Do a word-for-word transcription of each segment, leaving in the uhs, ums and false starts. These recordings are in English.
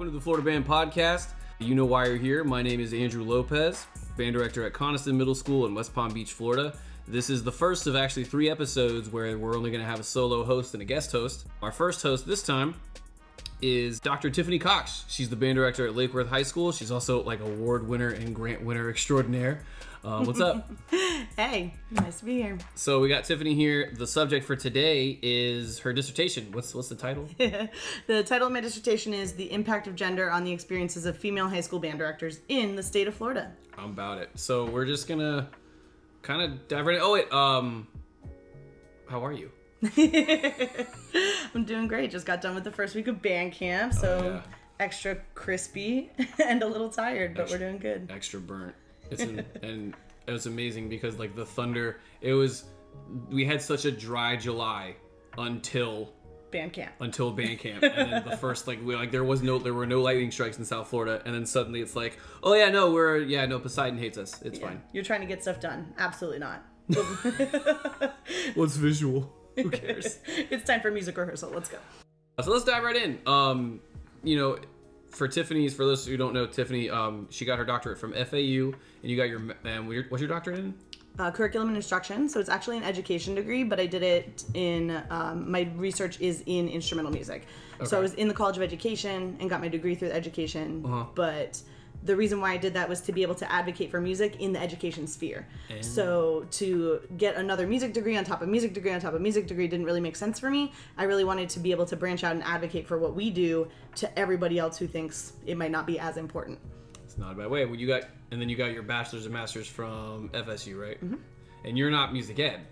Welcome to the Florida Band Podcast. You know why you're here. My name is Andrew Lopez, band director at Coniston Middle School in West Palm Beach, Florida. This is the first of actually three episodes where we're only going to have a solo host and a guest host. Our first host this time is Doctor Tiffany Cox. She's the band director at Lake Worth High School. She's also like award winner and grant winner extraordinaire. Uh, what's up? Hey, nice to be here. So we got Tiffany here. The subject for today is her dissertation. What's what's the title? The title of my dissertation is The Impact of Gender on the Experiences of Female High School Band Directors in the State of Florida. I'm about it. So we're just gonna kind of dive right in. Oh wait, um, how are you? I'm doing great. Just got done with the first week of band camp, so oh, yeah. Extra crispy and a little tired, but extra, we're doing good. Extra burnt. It's an, and it was amazing because like the thunder, it was, we had such a dry July until band camp, until band camp. And then the first, like we like, there was no, there were no lightning strikes in South Florida. And then suddenly it's like, oh yeah, no, we're, yeah, no, Poseidon hates us. It's yeah. fine. You're trying to get stuff done. Absolutely not. What's visual? Who cares? It's time for music rehearsal. Let's go. So let's dive right in. Um, you know, For Tiffany's, for those who don't know, Tiffany, um, she got her doctorate from F A U, and you got your, and what's your doctorate in? Uh, curriculum and instruction. So it's actually an education degree, but I did it in, um, my research is in instrumental music. Okay. So I was in the College of Education and got my degree through education, uh-huh. but the reason why I did that was to be able to advocate for music in the education sphere. And so to get another music degree on top of music degree on top of music degree didn't really make sense for me. I really wanted to be able to branch out and advocate for what we do to everybody else who thinks it might not be as important. It's not a bad way. Well, you got, and then you got your bachelor's and master's from F S U, right? Mm-hmm. And you're not music ed.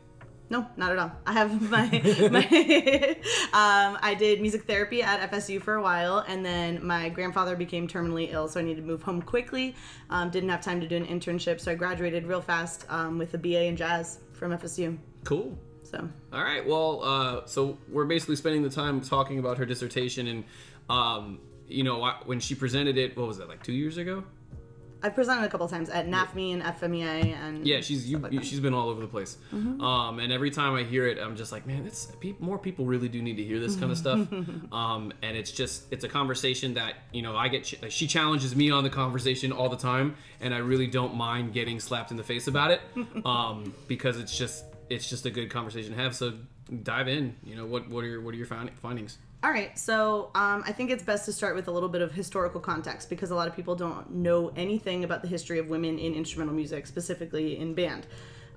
No, not at all. I have my, my um, I did music therapy at F S U for a while, and then my grandfather became terminally ill, so I needed to move home quickly. Um, didn't have time to do an internship, so I graduated real fast um, with a B A in jazz from F S U. Cool. So. All right. Well, uh, so we're basically spending the time talking about her dissertation, and um, you know, I, when she presented it, what was that, like two years ago? I've presented a couple times at N A F M E and F M E A and yeah, she's you, like she's been all over the place, mm-hmm. um, and every time I hear it, I'm just like, man, it's more people really do need to hear this kind of stuff, um, and it's just it's a conversation that you know I get like, she challenges me on the conversation all the time, and I really don't mind getting slapped in the face about it, um, because it's just it's just a good conversation to have. So dive in, you know what what are your what are your findings? All right, so um, I think it's best to start with a little bit of historical context because a lot of people don't know anything about the history of women in instrumental music, specifically in band.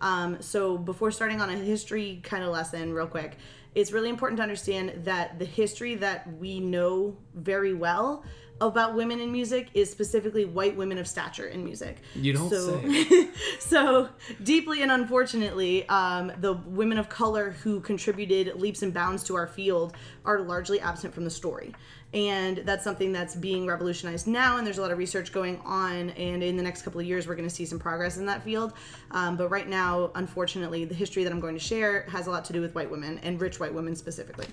Um, so before starting on a history kind of lesson real quick, it's really important to understand that the history that we know very well about women in music is specifically white women of stature in music. You don't so, say. So deeply and unfortunately, um, the women of color who contributed leaps and bounds to our field are largely absent from the story. And that's something that's being revolutionized now, and there's a lot of research going on, and in the next couple of years we're going to see some progress in that field. Um, but right now, unfortunately, the history that I'm going to share has a lot to do with white women, and rich white women specifically.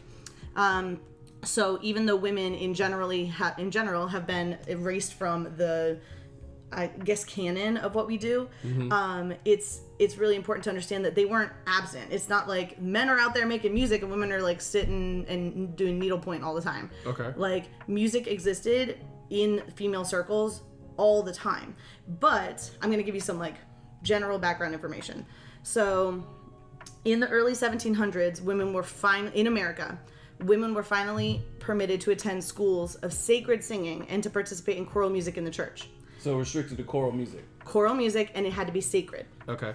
Um, So even though women in generally ha in general have been erased from the, I guess, canon of what we do, mm-hmm. um, it's it's really important to understand that they weren't absent. It's not like men are out there making music and women are like sitting and doing needlepoint all the time. Okay. Like music existed in female circles all the time. But I'm gonna give you some like general background information. So in the early seventeen hundreds, women were fine in America. Women were finally permitted to attend schools of sacred singing and to participate in choral music in the church. So restricted to choral music. Choral music, and it had to be sacred. Okay.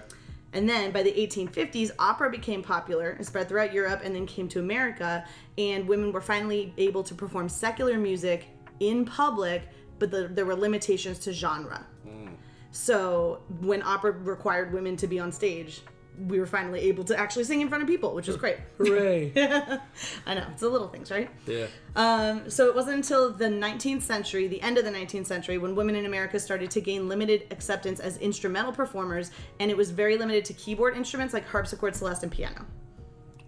And then by the eighteen fifties, opera became popular and spread throughout Europe and then came to America, and women were finally able to perform secular music in public, but the, there were limitations to genre. Mm. So when opera required women to be on stage, we were finally able to actually sing in front of people, which is great. Hooray. I know, it's the little things, right? Yeah. Um, so it wasn't until the nineteenth century, the end of the nineteenth century, when women in America started to gain limited acceptance as instrumental performers, and it was very limited to keyboard instruments like harpsichord, celeste, and piano.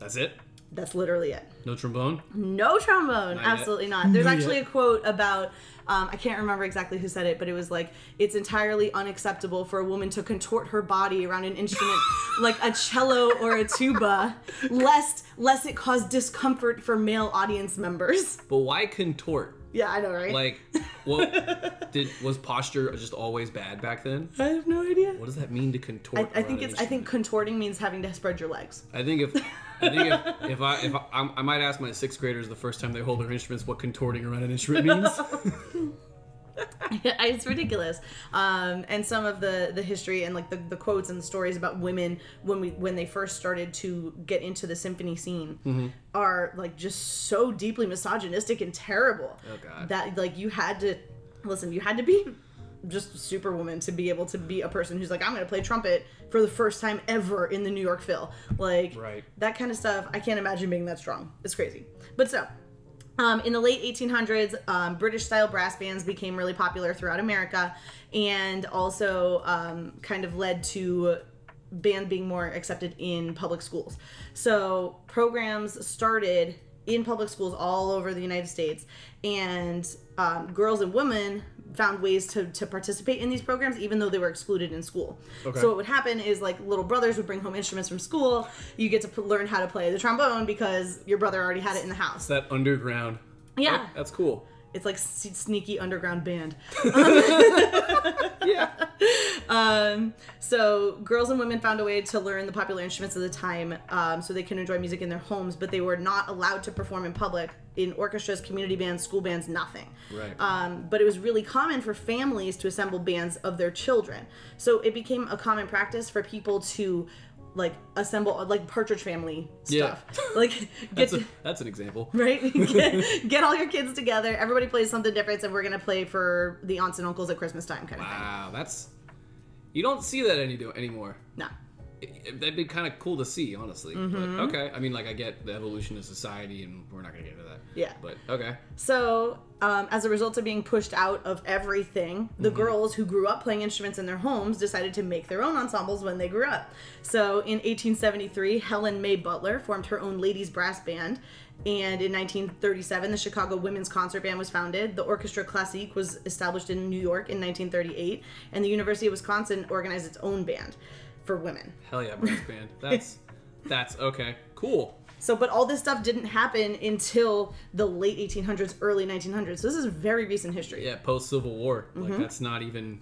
That's it? That's literally it. No trombone? No trombone. Not Absolutely yet. not. There's not actually yet. a quote about, um, I can't remember exactly who said it, but it was like, it's entirely unacceptable for a woman to contort her body around an instrument like a cello or a tuba, lest, lest it cause discomfort for male audience members. But why contort? Yeah, I know, right? Like, Well, did was posture just always bad back then? I have no idea. What does that mean to contort? I, I think it's. I think contorting means having to spread your legs. I think if I think if, if I if I, I, I might ask my sixth graders the first time they hold their instruments what contorting around an instrument means. It's ridiculous, um, and some of the the history and like the, the quotes and the stories about women when we when they first started to get into the symphony scene mm-hmm. are like just so deeply misogynistic and terrible. Oh God! That like you had to listen, you had to be just superwoman to be able to be a person who's like, I'm going to play trumpet for the first time ever in the New York Phil, like right. that kind of stuff. I can't imagine being that strong. It's crazy, but so. Um, in the late eighteen hundreds, um, British-style brass bands became really popular throughout America and also um, kind of led to band being more accepted in public schools. So programs started in public schools all over the United States, and um, girls and women found ways to, to participate in these programs even though they were excluded in school. Okay. So what would happen is like little brothers would bring home instruments from school. You get to p learn how to play the trombone because your brother already had it in the house. It's that underground. Yeah. That, that's cool. It's like sneaky underground band. Yeah. Um, so girls and women found a way to learn the popular instruments of the time um, so they can enjoy music in their homes, but they were not allowed to perform in public in orchestras, community bands, school bands, nothing. Right. Um, but it was really common for families to assemble bands of their children. So it became a common practice for people to like assemble like Partridge Family stuff. Yeah. Like get that's, a, that's an example, right? Get, get all your kids together. Everybody plays something different, and we're gonna play for the aunts and uncles at Christmas time, kind of thing. Wow, that's you don't see that any anymore. No, it, it, that'd be kind of cool to see, honestly. Mm-hmm. But okay, I mean, like I get the evolution of society, and we're not gonna get into that. Yeah, but okay. So um, as a result of being pushed out of everything, the mm-hmm. girls who grew up playing instruments in their homes decided to make their own ensembles when they grew up. So in eighteen seventy-three, Helen May Butler formed her own ladies brass band. And in nineteen thirty-seven, the Chicago Women's Concert Band was founded. The Orchestra Classique was established in New York in nineteen thirty-eight. And the University of Wisconsin organized its own band for women. Hell yeah, brass band. That's, that's okay. Cool. So, but all this stuff didn't happen until the late eighteen hundreds, early nineteen hundreds. So this is very recent history. Yeah, post-Civil War. Mm-hmm. Like, that's not even,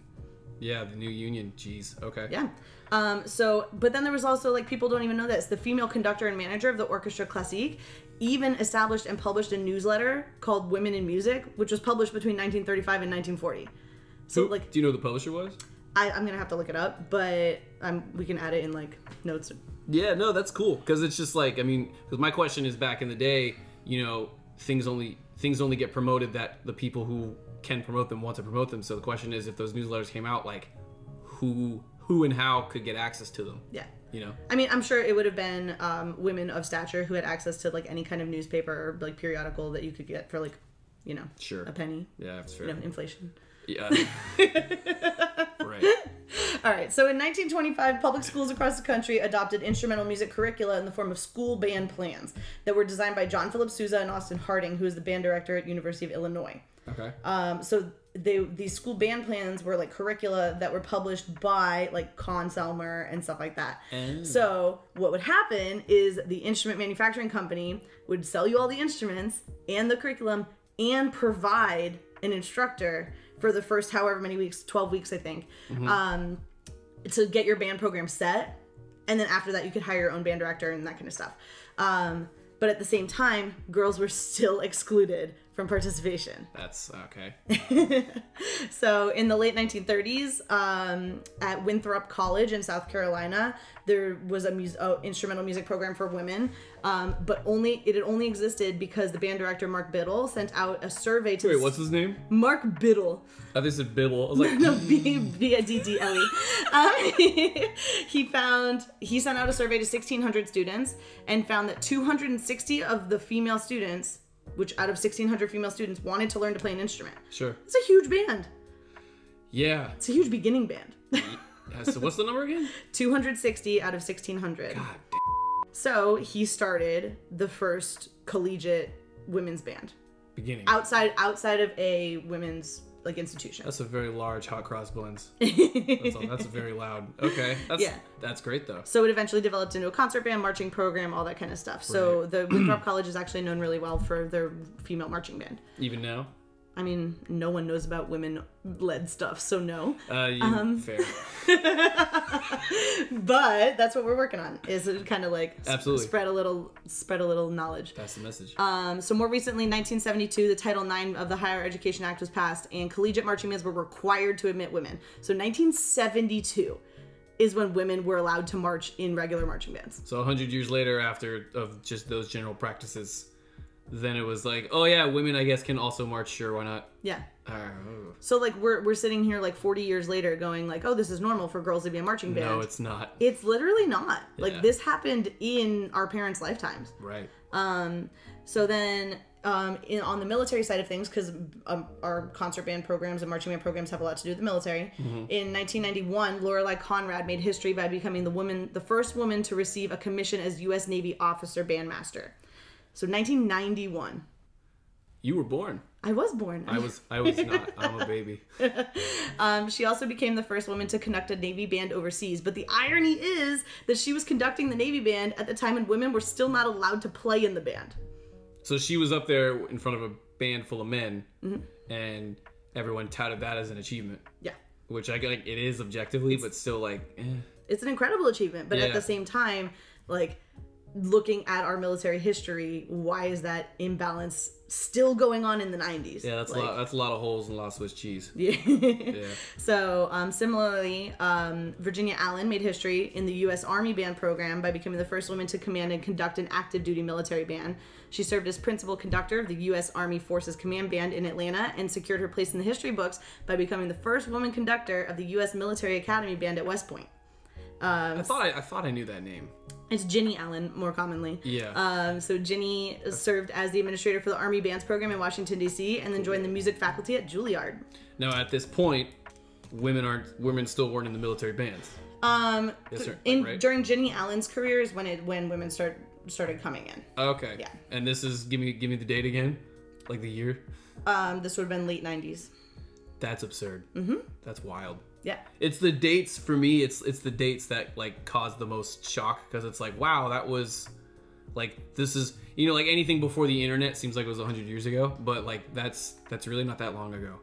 yeah, the new Union. Jeez, okay. Yeah. Um, so, but then there was also, like, people don't even know this. The female conductor and manager of the Orchestra Classique even established and published a newsletter called Women in Music, which was published between nineteen thirty-five and nineteen forty. So, Who, like, do you know who the publisher was? I, I'm going to have to look it up, but um, we can add it in, like, notes. Yeah, no, that's cool, because it's just like, I mean, because my question is, back in the day, you know, things only things only get promoted that the people who can promote them want to promote them. So the question is, if those newsletters came out, like, who who and how could get access to them? Yeah. You know? I mean, I'm sure it would have been um, women of stature who had access to, like, any kind of newspaper or, like, periodical that you could get for, like, you know, sure. a penny. Yeah, that's fair. You know, inflation. Yeah. Right. All right. So in nineteen twenty-five, public schools across the country adopted instrumental music curricula in the form of school band plans that were designed by John Philip Sousa and Austin Harding, who is the band director at University of Illinois. Okay. Um, so they, these school band plans were like curricula that were published by like Con Selmer and stuff like that. Oh. So what would happen is the instrument manufacturing company would sell you all the instruments and the curriculum and provide an instructor for the first however many weeks, twelve weeks, I think, mm-hmm. um, to get your band program set. And then after that, you could hire your own band director and that kind of stuff. Um, but at the same time, girls were still excluded from participation. That's okay. So in the late nineteen thirties, um, at Winthrop College in South Carolina, there was a, mus a instrumental music program for women, um, but only it had only existed because the band director Mark Biddle sent out a survey to. Wait, what's his name? Mark Biddle. I think said Biddle. I was like, no, B B I D D L E. Um, he, he found he sent out a survey to sixteen hundred students and found that two hundred sixty of the female students. Which out of sixteen hundred female students wanted to learn to play an instrument. Sure. It's a huge band. Yeah. It's a huge beginning band. Yeah, so what's the number again? two hundred sixty out of sixteen hundred. God damn. So he started the first collegiate women's band. Beginning. Outside outside of a women's like institution. That's a very large hot cross blends. That's, all, that's very loud. Okay. That's, yeah. That's great though. So it eventually developed into a concert band, marching program, all that kind of stuff. Right. So the Winthrop College is actually known really well for their female marching band. Even now? I mean, no one knows about women-led stuff, so no. Uh, you, um, fair. But that's what we're working on, is it kind of like Absolutely. spread a little spread a little knowledge. Pass the message. Um, so more recently, nineteen seventy-two, the Title nine of the Higher Education Act was passed, and collegiate marching bands were required to admit women. So nineteen seventy-two is when women were allowed to march in regular marching bands. So one hundred years later, after of just those general practices, then it was like, oh yeah, women I guess can also march, sure, why not? Yeah. Uh, so like we're we're sitting here like forty years later going like, oh, this is normal for girls to be a marching band. No, it's not. It's literally not. Yeah. Like this happened in our parents' lifetimes. Right. Um so then um in, on the military side of things, cuz um, our concert band programs and marching band programs have a lot to do with the military. Mm-hmm. In nineteen ninety-one, Lorelei Conrad made history by becoming the woman the first woman to receive a commission as U S Navy officer bandmaster. So nineteen ninety-one. You were born. I was born. I was I was not. I'm a baby. um, she also became the first woman to conduct a Navy band overseas. But the irony is that she was conducting the Navy band at the time when women were still not allowed to play in the band. So she was up there in front of a band full of men, mm-hmm. and everyone touted that as an achievement. Yeah. Which I like, it is objectively, it's, but still like, eh. It's an incredible achievement. But yeah. At the same time, like, looking at our military history, why is that imbalance still going on in the nineties? Yeah, that's, like, a, lot, that's a lot of holes and a lot of Swiss cheese. Yeah. Yeah. So, um, similarly, um, Virginia Allen made history in the U S Army band program by becoming the first woman to command and conduct an active duty military band. She served as principal conductor of the U S Army Forces Command Band in Atlanta and secured her place in the history books by becoming the first woman conductor of the U S Military Academy Band at West Point. Um, I thought I, I thought I knew that name. It's Ginny Allen, more commonly. Yeah. Um, so Ginny served as the administrator for the Army Bands program in Washington, D C, and then joined the music faculty at Juilliard. Now, at this point, women aren't women still weren't in the military bands. Um, yes, sir. In, right? During Ginny Allen's career is when it when women start started coming in. Okay. Yeah. And this is give me give me the date again, like the year. Um, this would have been late nineties. That's absurd. Mm-hmm. That's wild. Yeah. It's the dates for me, it's it's the dates that like cause the most shock, because it's like, wow, that was like, this is, you know, like anything before the internet seems like it was one hundred years ago, but like that's that's really not that long ago.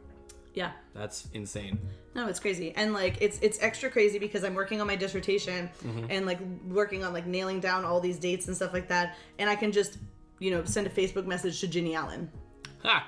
Yeah. That's insane. No, it's crazy. And like it's it's extra crazy because I'm working on my dissertation, mm-hmm. and like working on like nailing down all these dates and stuff like that, and I can just, you know, send a Facebook message to Ginny Allen. Ha.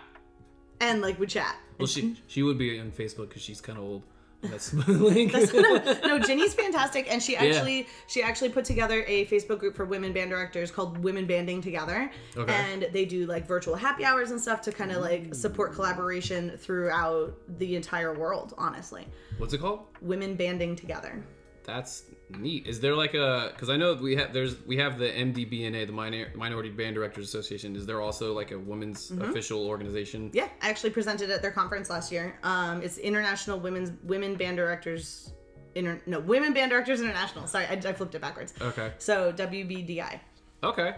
And like we chat. Well, she she would be on Facebook cuz she's kind of old. That's my link. That's, no, no, Ginny's fantastic, and she actually yeah. she actually put together a Facebook group for women band directors called Women Banding Together, okay. and they do like virtual happy hours and stuff to kind of like support collaboration throughout the entire world. Honestly, what's it called? Women Banding Together. That's neat. Is there like a, because I know we have there's we have the M D B N A, the minor, Minority Band Directors Association. Is there also like a women's mm-hmm. official organization? Yeah, I actually presented at their conference last year. Um, it's International Women's Women Band Directors, Inter, no Women Band Directors International. Sorry, I, I flipped it backwards. Okay. So W B D I. Okay,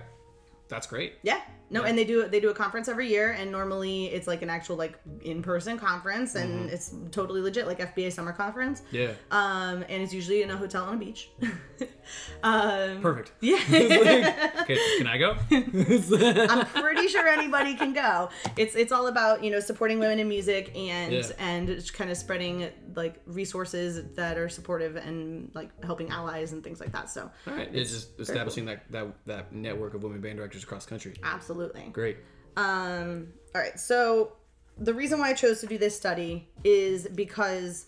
that's great. Yeah. No, yeah. And they do they do a conference every year, and normally it's like an actual like in person conference, and mm-hmm. it's totally legit, like F B A summer conference. Yeah. Um, and it's usually in a hotel on a beach. um, Perfect. Yeah. Like, okay, can I go? I'm pretty sure anybody can go. It's it's all about, you know, supporting women in music and yeah. and kind of spreading like resources that are supportive and like helping allies and things like that. So. All right. It's, it's just establishing cool. that that that network of women band directors across the country. Absolutely. Absolutely. Great. Um, all right. So the reason why I chose to do this study is because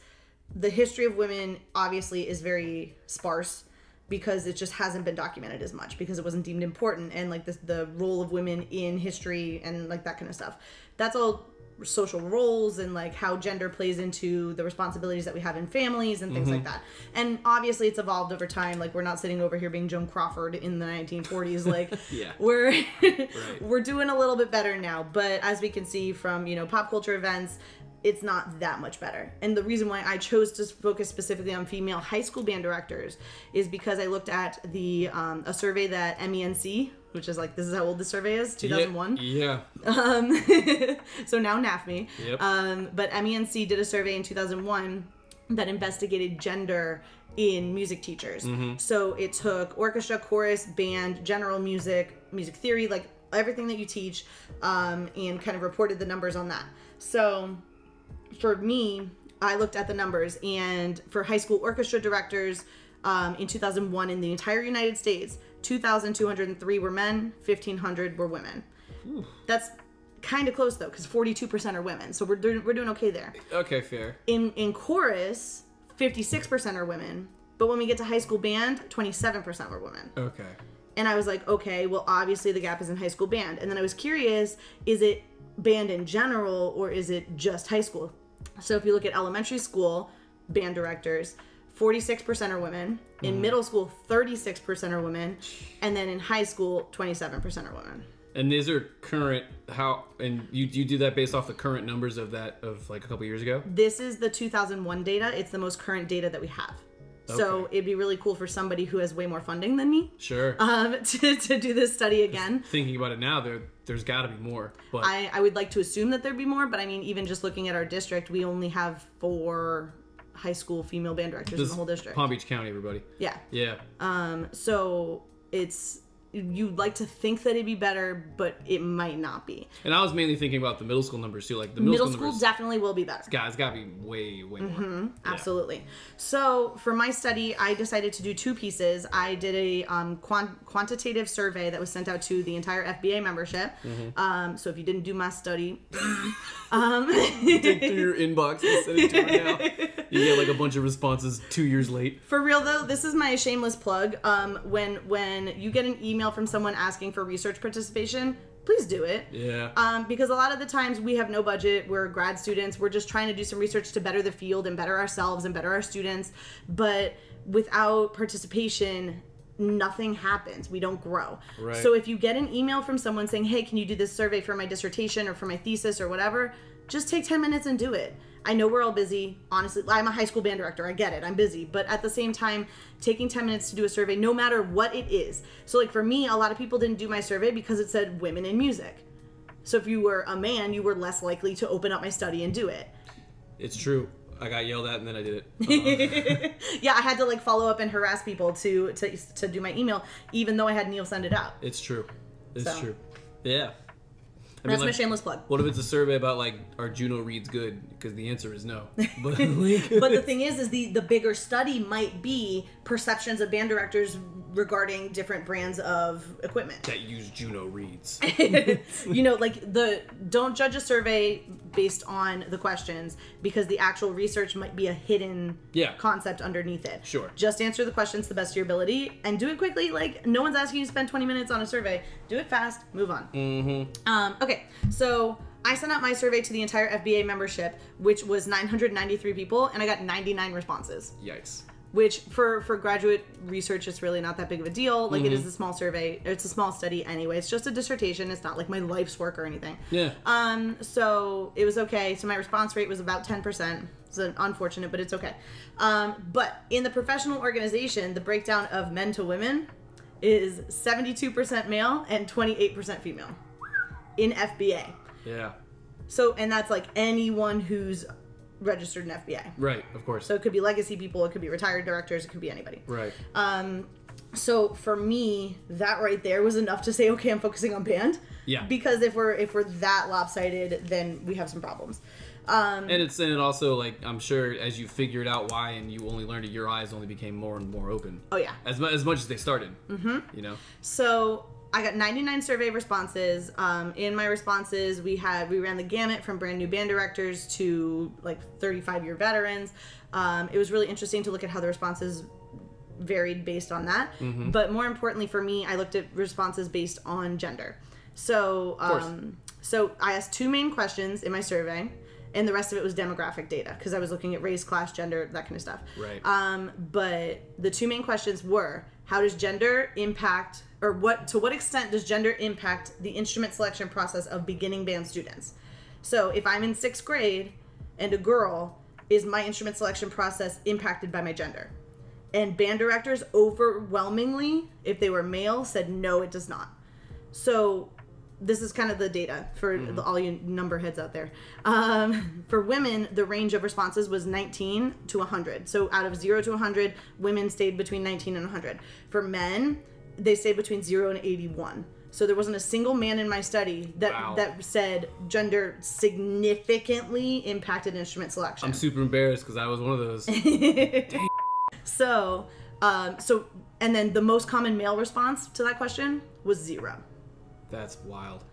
the history of women obviously is very sparse, because it just hasn't been documented as much because it wasn't deemed important, and like this, the role of women in history and like that kind of stuff. That's all social roles and like how gender plays into the responsibilities that we have in families and things mm-hmm. like that. And obviously it's evolved over time. Like we're not sitting over here being Joan Crawford in the nineteen forties. Like yeah. we're right. we're doing a little bit better now, but as we can see from, you know, pop culture events, it's not that much better. And the reason why I chose to focus specifically on female high school band directors is because I looked at the um, a survey that M E N C, which is like, this is how old the survey is, two thousand one. Yeah. yeah. Um, so now NAFME. Yep. Um, but M E N C did a survey in two thousand one that investigated gender in music teachers. Mm-hmm. So it took orchestra, chorus, band, general music, music theory, like everything that you teach, um, and kind of reported the numbers on that. So for me, I looked at the numbers, and for high school orchestra directors um, in two thousand one in the entire United States, two thousand two hundred three were men, fifteen hundred were women. Ooh. That's kind of close though, because forty-two percent are women. So we're doing, we're doing okay there. Okay, fair. In, in chorus, fifty-six percent are women. But when we get to high school band, twenty-seven percent were women. Okay. And I was like, okay, well, obviously the gap is in high school band. And then I was curious, is it band in general or is it just high school? So if you look at elementary school band directors, forty-six percent are women. In mm-hmm. middle school, thirty-six percent are women. And then in high school, twenty-seven percent are women. And these are current, how, and you, you do that based off the current numbers of that, of like a couple years ago? This is the two thousand one data. It's the most current data that we have. Okay. So it'd be really cool for somebody who has way more funding than me, sure, um, to, to do this study again. Just thinking about it now, there there's got to be more. But I, I would like to assume that there'd be more, but I mean, even just looking at our district, we only have four high school female band directors in the whole district. Palm Beach County, everybody. Yeah. Yeah. Um. So it's, you'd like to think that it'd be better, but it might not be. And I was mainly thinking about the middle school numbers too. Like the middle, middle school, school definitely will be better. Guys, got to be way, way more. Mm-hmm. Absolutely. Yeah. So for my study, I decided to do two pieces. I did a um, quant quantitative survey that was sent out to the entire F B A membership. Mm-hmm. um, so if you didn't do my study, um, dig through your inbox and send it to her now. You get like a bunch of responses two years late. For real though, this is my shameless plug. Um, when when you get an email from someone asking for research participation, please do it. Yeah. Um, because a lot of the times we have no budget, we're grad students, we're just trying to do some research to better the field and better ourselves and better our students. But without participation, nothing happens. We don't grow. Right. So if you get an email from someone saying, hey, can you do this survey for my dissertation or for my thesis or whatever, just take ten minutes and do it. I know we're all busy. Honestly, I'm a high school band director. I get it. I'm busy. But at the same time, taking ten minutes to do a survey, no matter what it is. So like for me, a lot of people didn't do my survey because it said women in music. So if you were a man, you were less likely to open up my study and do it. It's true. I got yelled at and then I did it. Uh-huh. Yeah, I had to like follow up and harass people to, to, to do my email, even though I had Neil send it out. It's true. It's so true. Yeah. I mean, that's like, my shameless plug. What if it's a survey about like, are Juno reads good? Because the answer is no. But, like, but the thing is, is the, the bigger study might be perceptions of band directors regarding different brands of equipment that use Juno reads. You know, like the, don't judge a survey based on the questions because the actual research might be a hidden yeah. concept underneath it. Sure. Just answer the questions to the best of your ability and do it quickly. Like no one's asking you to spend twenty minutes on a survey. Do it fast, move on. Mm-hmm. Um, okay. So I sent out my survey to the entire F B A membership, which was nine hundred ninety-three people, and I got ninety-nine responses. Yikes. Which for, for graduate research, it's really not that big of a deal. Like mm-hmm. it is a small survey. It's a small study anyway. It's just a dissertation. It's not like my life's work or anything. Yeah. Um. So it was okay. So my response rate was about ten percent. It's unfortunate, but it's okay. Um. But in the professional organization, the breakdown of men to women is seventy-two percent male and twenty-eight percent female in F B A. Yeah. So, and that's like anyone who's registered in F B A. Right, of course. So it could be legacy people, it could be retired directors, it could be anybody. Right. Um, so for me, that right there was enough to say, okay, I'm focusing on band. Yeah. Because if we're if we're that lopsided, then we have some problems. Um, and it's and it also like I'm sure as you figured out why and you only learned it, your eyes only became more and more open. Oh yeah. As mu as much as they started. Mm-hmm. You know. So I got ninety-nine survey responses. Um, in my responses, we had we ran the gamut from brand new band directors to like thirty-five year veterans. Um, it was really interesting to look at how the responses varied based on that. Mm-hmm. But more importantly for me, I looked at responses based on gender. So, um, so I asked two main questions in my survey, and the rest of it was demographic data because I was looking at race, class, gender, that kind of stuff. Right. Um, but the two main questions were: how does gender impact, or what to what extent does gender impact the instrument selection process of beginning band students? So if I'm in sixth grade and a girl, is my instrument selection process impacted by my gender? And band directors overwhelmingly, if they were male, said no, it does not. So this is kind of the data for mm-hmm. the, all you number heads out there. Um, for women, the range of responses was nineteen to one hundred. So out of zero to one hundred, women stayed between nineteen and one hundred. For men, they stayed between zero and eighty-one. So there wasn't a single man in my study that wow. that said gender significantly impacted instrument selection. I'm super embarrassed because I was one of those. Dang. So, um, so, and then the most common male response to that question was zero. That's wild.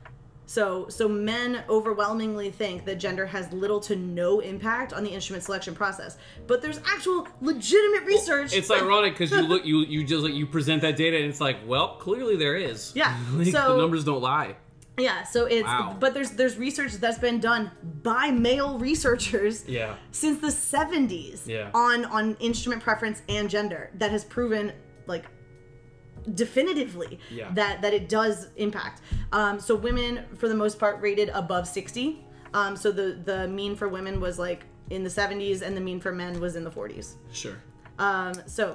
So, so men overwhelmingly think that gender has little to no impact on the instrument selection process, but there's actual legitimate research. Well, it's ironic because you look, you you just like you present that data, and it's like, well, clearly there is. Yeah. Like, so the numbers don't lie. Yeah. So it's wow. but there's there's research that's been done by male researchers. Yeah. Since the seventies. Yeah. On on instrument preference and gender that has proven like. definitively yeah. that that it does impact. Um, so women for the most part rated above sixty. Um, so the the mean for women was like in the seventies and the mean for men was in the forties. Sure. Um, so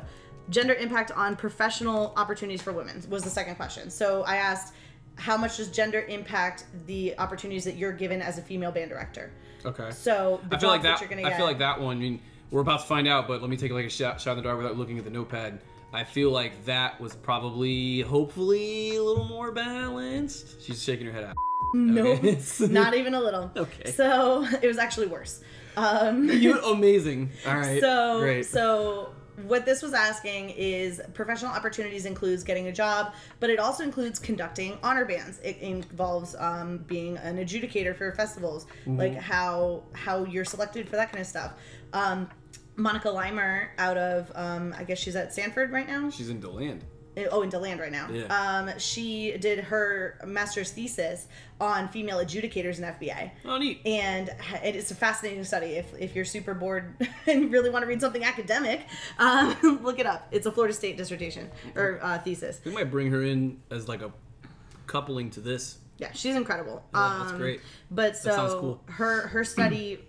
gender impact on professional opportunities for women was the second question. So I asked, how much does gender impact the opportunities that you're given as a female band director? Okay. So the I feel like that, that you're gonna I get, feel like that one. I mean, we're about to find out, but let me take like a shot, shot in the dark without looking at the notepad. I feel like that was probably, hopefully, a little more balanced. She's shaking her head out. No, okay. Not even a little. Okay. So it was actually worse. Um, You're amazing. All right. So, great. So what this was asking is professional opportunities includes getting a job, but it also includes conducting honor bands. It involves um, being an adjudicator for festivals, mm-hmm. like how how you're selected for that kind of stuff. Um, Monica Limer out of, um, I guess she's at Stanford right now. She's in Deland. Oh, in Deland right now. Yeah. Um, she did her master's thesis on female adjudicators in F B A. Oh, neat. And it's a fascinating study. If, if you're super bored and really want to read something academic, um, look it up. It's a Florida State dissertation or uh, thesis. We might bring her in as like a coupling to this. Yeah, she's incredible. Oh, um, that's great. But so that sounds cool. her, her study...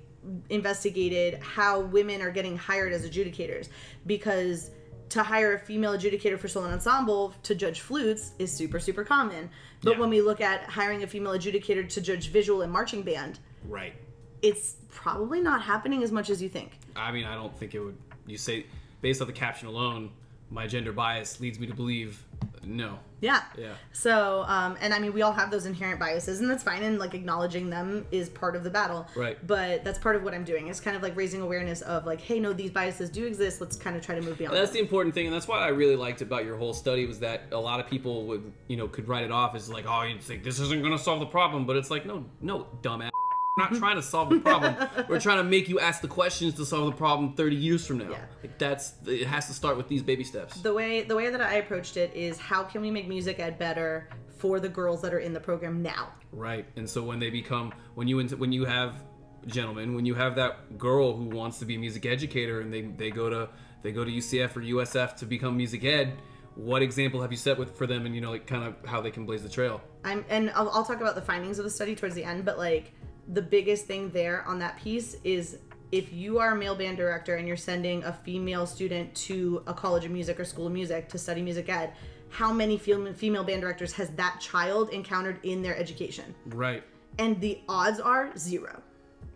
investigated how women are getting hired as adjudicators, because to hire a female adjudicator for solo ensemble to judge flutes is super super common, but yeah. when we look at hiring a female adjudicator to judge visual and marching band, right, it's probably not happening as much as you think. I mean, I don't think it would. You say based on the caption alone, my gender bias leads me to believe no. Yeah. Yeah. So, um, and I mean, we all have those inherent biases, and that's fine. And like acknowledging them is part of the battle. Right. But that's part of what I'm doing. It's kind of like raising awareness of like, hey, no, these biases do exist. Let's kind of try to move beyond. That's them. The important thing, and that's what I really liked about your whole study was that a lot of people would, you know, could write it off as like, oh, it's like this isn't going to solve the problem, but it's like, no, no, dumbass. We're not trying to solve the problem. We're trying to make you ask the questions to solve the problem thirty years from now. Yeah. Like that's it has to start with these baby steps. The way the way that I approached it is how can we make music ed better for the girls that are in the program now? Right. And so when they become when you when you have gentlemen, when you have that girl who wants to be a music educator and they they go to they go to U C F or U S F to become music ed, what example have you set with for them and you know like kind of how they can blaze the trail? I'm and I'll, I'll talk about the findings of the study towards the end, but like the biggest thing there on that piece is if you are a male band director and you're sending a female student to a college of music or school of music to study music ed, how many female band directors has that child encountered in their education? Right. And the odds are zero.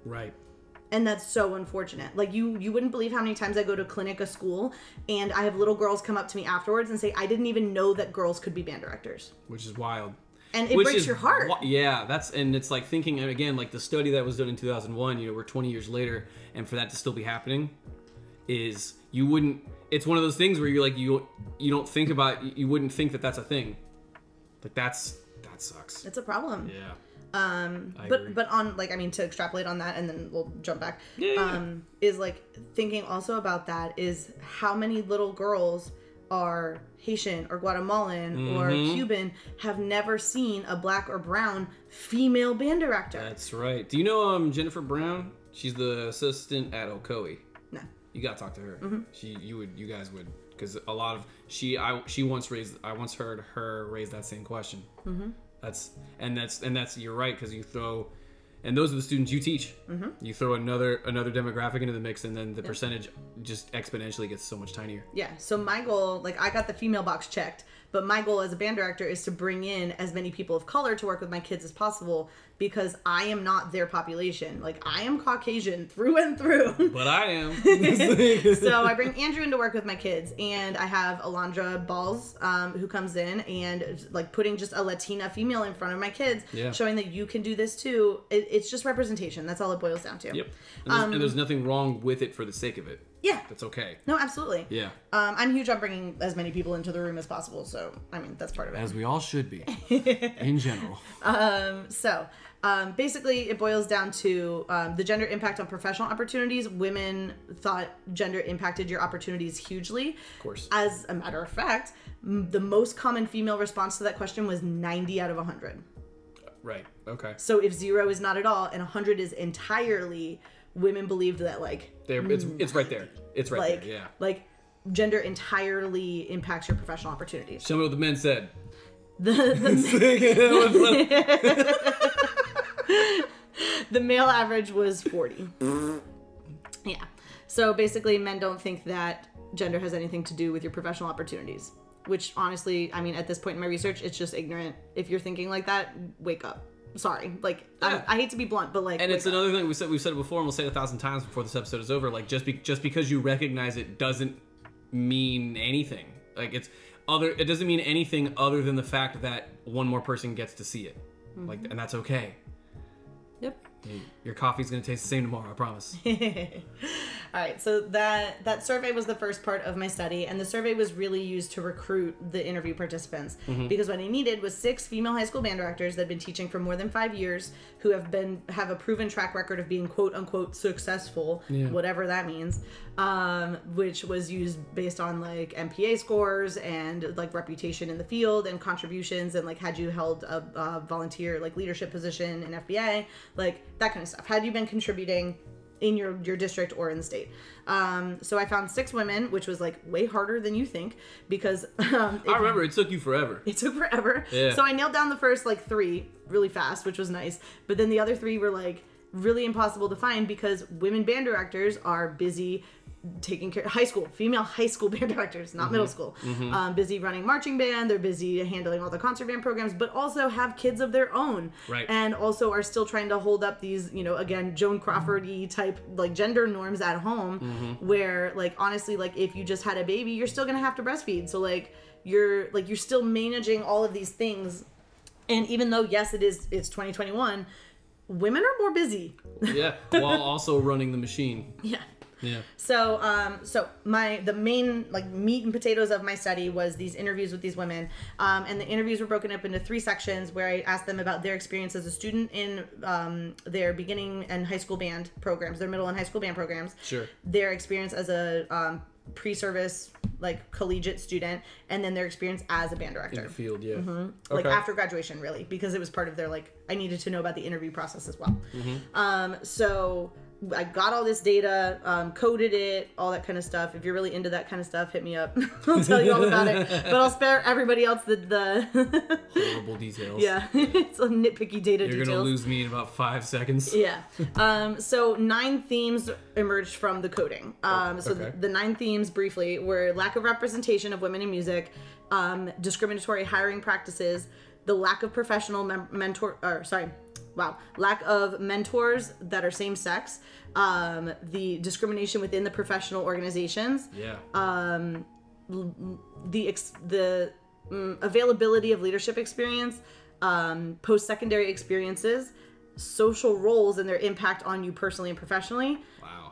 Right. And that's so unfortunate. Like you, you wouldn't believe how many times I go to clinic, a school, and I have little girls come up to me afterwards and say, I didn't even know that girls could be band directors. Which is wild. And it Which breaks is, your heart. Yeah, that's and it's like thinking and again, like the study that was done in two thousand one. You know, we're twenty years later, and for that to still be happening, is you wouldn't. It's one of those things where you're like you you don't think about you wouldn't think that that's a thing. Like that's that sucks. It's a problem. Yeah. Um. I but agree. but on like I mean to extrapolate on that and then we'll jump back. Yeah. Um. Is like thinking also about that is how many little girls are Haitian or Guatemalan mm-hmm. or Cuban have never seen a black or brown female band director. That's right. Do you know um Jennifer Brown? She's the assistant at Ocoee. No. You gotta talk to her. Mm-hmm. She you would you guys would because a lot of she I she once raised I once heard her raise that same question. Mm-hmm. That's and that's and that's you're right because you throw and those are the students you teach. Mm-hmm. You throw another another demographic into the mix, and then the percentage just exponentially gets so much tinier. Yeah. So my goal, like I got the female box checked, But my goal as a band director is to bring in as many people of color to work with my kids as possible, because I am not their population. Like, I am Caucasian through and through. But I am. So I bring Andrew in to work with my kids, and I have Alondra Balls um, who comes in, and like putting just a Latina female in front of my kids, yeah. showing that you can do this too. It, it's just representation. That's all it boils down to. Yep. And there's, um, and there's nothing wrong with it for the sake of it. Yeah. That's okay. No, absolutely. Yeah. Um, I'm huge on bringing as many people into the room as possible. So, I mean, that's part of it. As we all should be. In general. Um, so, um, basically, it boils down to um, the gender impact on professional opportunities. Women thought gender impacted your opportunities hugely. Of course. As a matter of fact, the most common female response to that question was ninety out of one hundred. Right. Okay. So, if zero is not at all and one hundred is entirely... Women believed that, like... They're, it's, it's right there. It's right like, there, yeah. Like, gender entirely impacts your professional opportunities. Show me what the men said. The, the, the male average was forty. Yeah. So, basically, men don't think that gender has anything to do with your professional opportunities. Which, honestly, I mean, at this point in my research, it's just ignorant. If you're thinking like that, wake up. Sorry, like, yeah. I, I hate to be blunt, but like... And it's another thing, we said, we've said it before, and we'll say it a thousand times before this episode is over, like, just, be, just because you recognize it doesn't mean anything. Like, it's other, it doesn't mean anything other than the fact that one more person gets to see it. Mm-hmm. Like, and that's okay. Yep. Your coffee's going to taste the same tomorrow, I promise. All right, so that that survey was the first part of my study, and the survey was really used to recruit the interview participants, mm-hmm. because what I needed was six female high school band directors that had been teaching for more than five years, who have been have a proven track record of being quote-unquote successful, yeah. whatever that means, um, which was used based on like M P A scores and like reputation in the field and contributions and like had you held a, a volunteer like leadership position in F B A, like... that kind of stuff. Had you been contributing in your, your district or in the state? Um, so I found six women, which was like way harder than you think, because um, it, I remember it took you forever. It took forever. Yeah. So I nailed down the first like three really fast, which was nice. But then the other three were like really impossible to find, because women band directors are busy taking care of high school, female high school band directors, not mm-hmm. middle school, mm-hmm. um, busy running marching band. They're busy handling all the concert band programs, but also have kids of their own. Right. And also are still trying to hold up these, you know, again, Joan Crawford-y type like gender norms at home, mm-hmm. where like, honestly, like if you just had a baby, you're still going to have to breastfeed. So like you're like, you're still managing all of these things. And even though, yes, it is, it's twenty twenty-one, women are more busy. Yeah. While also running the machine. Yeah. Yeah. So, um, so my the main like meat and potatoes of my study was these interviews with these women, um, and the interviews were broken up into three sections where I asked them about their experience as a student in um, their beginning and high school band programs, their middle and high school band programs, sure, their experience as a um, pre-service like collegiate student, and then their experience as a band director in the field, yeah, mm-hmm. okay. like after graduation, really, because it was part of their like I needed to know about the interview process as well. Mm-hmm. Um, so. I got all this data, um, coded it, all that kind of stuff. If you're really into that kind of stuff, hit me up. I'll tell you all about it. But I'll spare everybody else the... the horrible details. Yeah. It's a nitpicky data details. You're going to lose me in about five seconds. Yeah. Um, so nine themes emerged from the coding. Um, so okay. the, the nine themes, briefly, were lack of representation of women in music, um, discriminatory hiring practices, the lack of professional mem mentor... or sorry... Wow. Lack of mentors that are same sex, um, the discrimination within the professional organizations, yeah. um, the, ex the um, availability of leadership experience, um, post-secondary experiences, social roles and their impact on you personally and professionally, wow.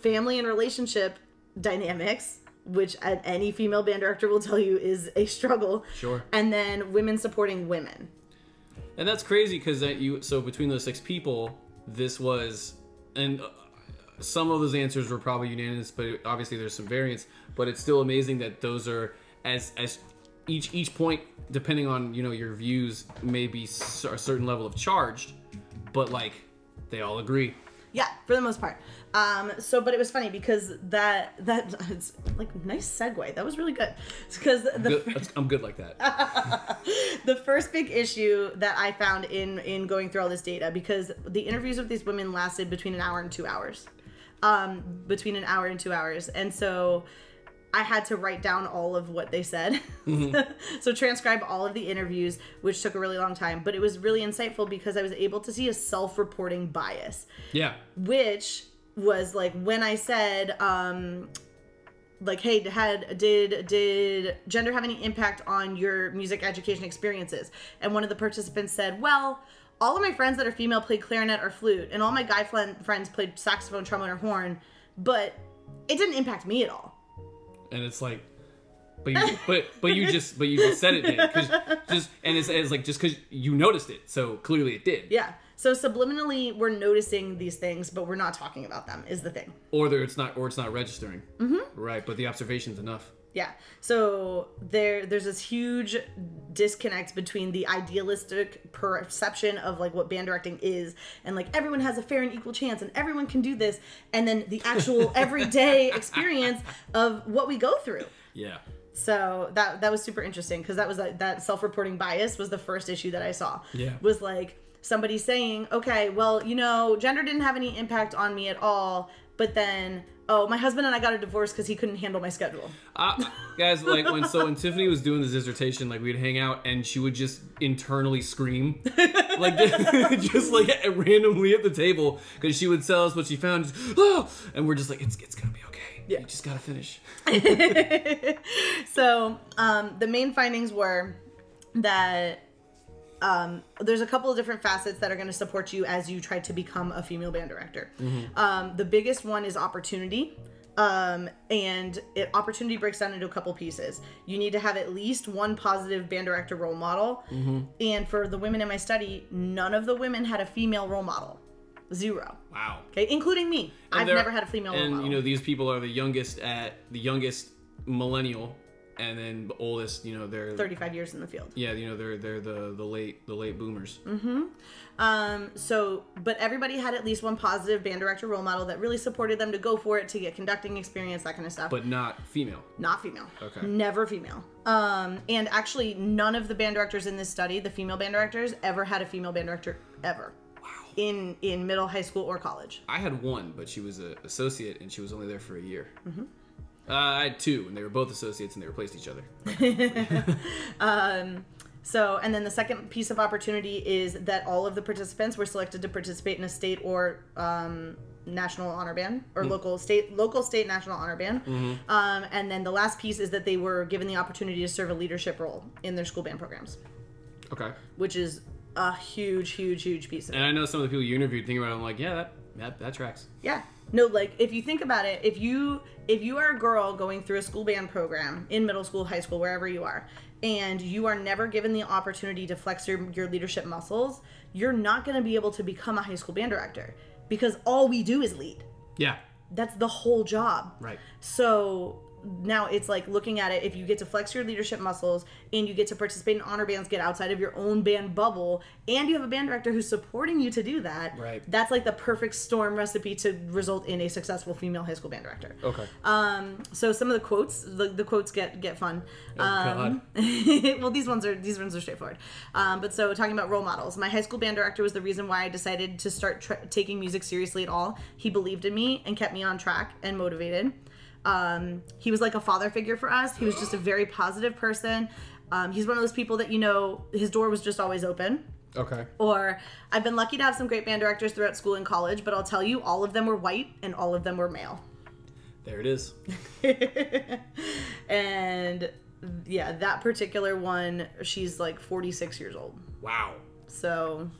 family and relationship dynamics, which any female band director will tell you is a struggle, sure. and then women supporting women. And that's crazy because that you so between those six people, this was, and some of those answers were probably unanimous, but obviously there's some variance. But it's still amazing that those are as as each each point, depending on you know your views, may be a certain level of charged, but like they all agree. Yeah, for the most part. Um, so, but it was funny because that, that, it's like nice segue. That was really good. Because the, good. I'm good like that. The first big issue that I found in, in going through all this data, because the interviews with these women lasted between an hour and two hours, um, between an hour and two hours. And so I had to write down all of what they said. Mm-hmm. So transcribe all of the interviews, which took a really long time, but it was really insightful because I was able to see a self-reporting bias. Yeah. Which was like when I said, um, like, hey, had, did, did gender have any impact on your music education experiences? And one of the participants said, well, all of my friends that are female played clarinet or flute, and all my guy friends played saxophone, trombone, or horn, but it didn't impact me at all. And it's like, but you, but but you just but you just said it did, cause just and it's, it's like just because you noticed it, so clearly it did. Yeah. So subliminally, we're noticing these things, but we're not talking about them. Is the thing. Or there, it's not, or it's not registering. Mm-hmm. Right. But the observation's enough. Yeah. So there, there's this huge disconnect between the idealistic perception of like what band directing is, and like everyone has a fair and equal chance and everyone can do this, and then the actual everyday experience of what we go through. Yeah. So that that was super interesting because that was that, that self-reporting bias was the first issue that I saw. Yeah. Was like somebody saying, okay, well, you know, gender didn't have any impact on me at all, but then, oh, my husband and I got a divorce because he couldn't handle my schedule. Uh, guys, like when so when Tiffany was doing this dissertation, like we'd hang out and she would just internally scream, like just like randomly at the table because she would tell us what she found, just, oh! And we're just like, it's it's gonna be okay. Yeah, you just gotta finish. So um, the main findings were that. Um, there's a couple of different facets that are going to support you as you try to become a female band director. Mm-hmm. Um, the biggest one is opportunity. Um, and it, opportunity breaks down into a couple pieces. You need to have at least one positive band director role model. Mm-hmm. And for the women in my study, none of the women had a female role model. Zero. Wow. Okay. Including me. And I've never had a female role model. And you know, these people are the youngest at the youngest millennial. And then the oldest, you know, they're thirty-five years in the field. Yeah, you know, they're they're the the late the late boomers. Mm-hmm. Um. So, but everybody had at least one positive band director role model that really supported them to go for it, to get conducting experience, that kind of stuff. But not female. Not female. Okay. Never female. Um. And actually, none of the band directors in this study, the female band directors, ever had a female band director ever. Wow. In in middle, high school, or college. I had one, but she was an associate, and she was only there for a year. Mm-hmm. Uh, I had two, and they were both associates, and they replaced each other. um, so, and then the second piece of opportunity is that all of the participants were selected to participate in a state or um, national honor band, or mm. local state, local state national honor band. Mm-hmm. um, and then the last piece is that they were given the opportunity to serve a leadership role in their school band programs. Okay. Which is a huge, huge, huge piece of it. And I know some of the people you interviewed thinking about it, I'm like, yeah, that, that, that tracks. Yeah. No, like, if you think about it, if you if you are a girl going through a school band program in middle school, high school, wherever you are, and you are never given the opportunity to flex your, your leadership muscles, you're not going to be able to become a high school band director because all we do is lead. Yeah. That's the whole job. Right. So now it's like looking at it, if you get to flex your leadership muscles and you get to participate in honor bands, get outside of your own band bubble, and you have a band director who's supporting you to do that, right, that's like the perfect storm recipe to result in a successful female high school band director. Okay. Um, so some of the quotes, the, the quotes get get fun. Oh, um, God. Well, these ones are these ones are straightforward. Um, but so talking about role models, my high school band director was the reason why I decided to start tra taking music seriously at all. He believed in me and kept me on track and motivated. Um, he was like a father figure for us. He was just a very positive person. Um, he's one of those people that, you know, his door was just always open. Okay. Or I've been lucky to have some great band directors throughout school and college, but I'll tell you, all of them were white and all of them were male. There it is. And yeah, that particular one, she's like forty-six years old. Wow. So.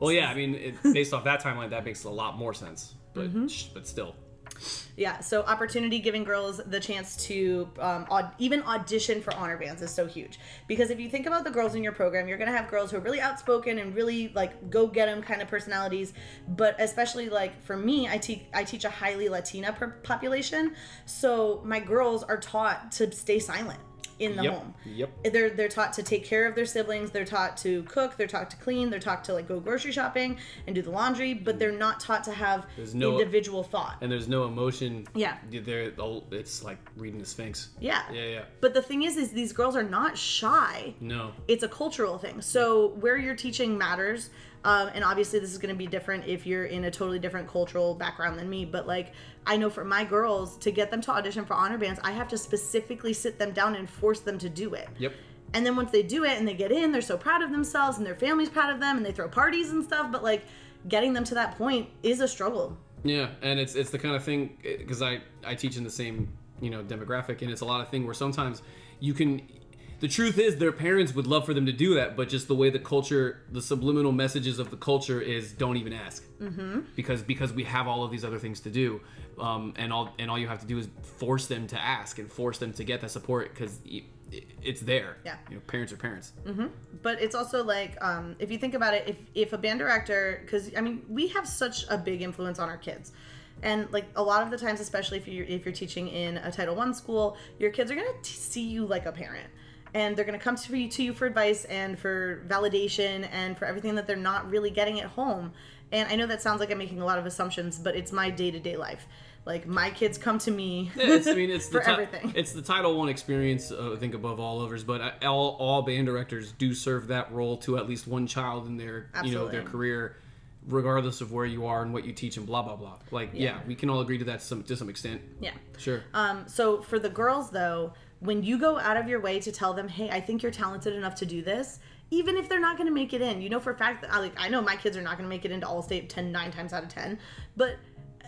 Well, yeah, I mean, it, based off that timeline, that makes a lot more sense, but, mm-hmm. but still. Yeah, so opportunity, giving girls the chance to um, aud even audition for honor bands is so huge. Because if you think about the girls in your program, you're going to have girls who are really outspoken and really, like, go-get-em kind of personalities. But especially, like, for me, I, te I teach a highly Latina population. So my girls are taught to stay silent in the yep, home. Yep. They're, they're taught to take care of their siblings. They're taught to cook. They're taught to clean. They're taught to, like, go grocery shopping and do the laundry, but they're not taught to have no, individual thought. And there's no emotion. Yeah. They're, it's like reading the Sphinx. Yeah. Yeah, yeah. But the thing is, is these girls are not shy. No. It's a cultural thing. So where you're teaching matters. Um, and obviously this is going to be different if you're in a totally different cultural background than me. But like, I know for my girls, to get them to audition for honor bands, I have to specifically sit them down and force them to do it. Yep. And then once they do it and they get in, they're so proud of themselves and their family's proud of them and they throw parties and stuff. But like, getting them to that point is a struggle. Yeah. And it's, it's the kind of thing, because I, I teach in the same, you know, demographic, and it's a lot of thing where sometimes you can, the truth is their parents would love for them to do that, but just the way the culture, the subliminal messages of the culture is don't even ask. Mm-hmm. Because because we have all of these other things to do, um, and all and all you have to do is force them to ask and force them to get that support, because it's there. Yeah. You know, parents are parents. Mm-hmm. But it's also like, um, if you think about it, if, if a band director, because I mean, we have such a big influence on our kids. And like a lot of the times, especially if you're, if you're teaching in a Title one school, your kids are going to see you like a parent. And they're going to come to you, to you for advice and for validation and for everything that they're not really getting at home. And I know that sounds like I'm making a lot of assumptions, but it's my day-to-day life. Like, my kids come to me yeah, it's, I mean, it's for the everything. It's the Title one experience, uh, I think, above all others. But I, all, all band directors do serve that role to at least one child in their, Absolutely. you know, their career, regardless of where you are and what you teach and blah, blah, blah. Like, yeah, yeah we can all agree to that some, to some extent. Yeah. Sure. Um, so for the girls, though, when you go out of your way to tell them, hey, I think you're talented enough to do this, even if they're not going to make it in, you know for a fact that I, like, I know my kids are not going to make it into Allstate ten, nine times out of ten, but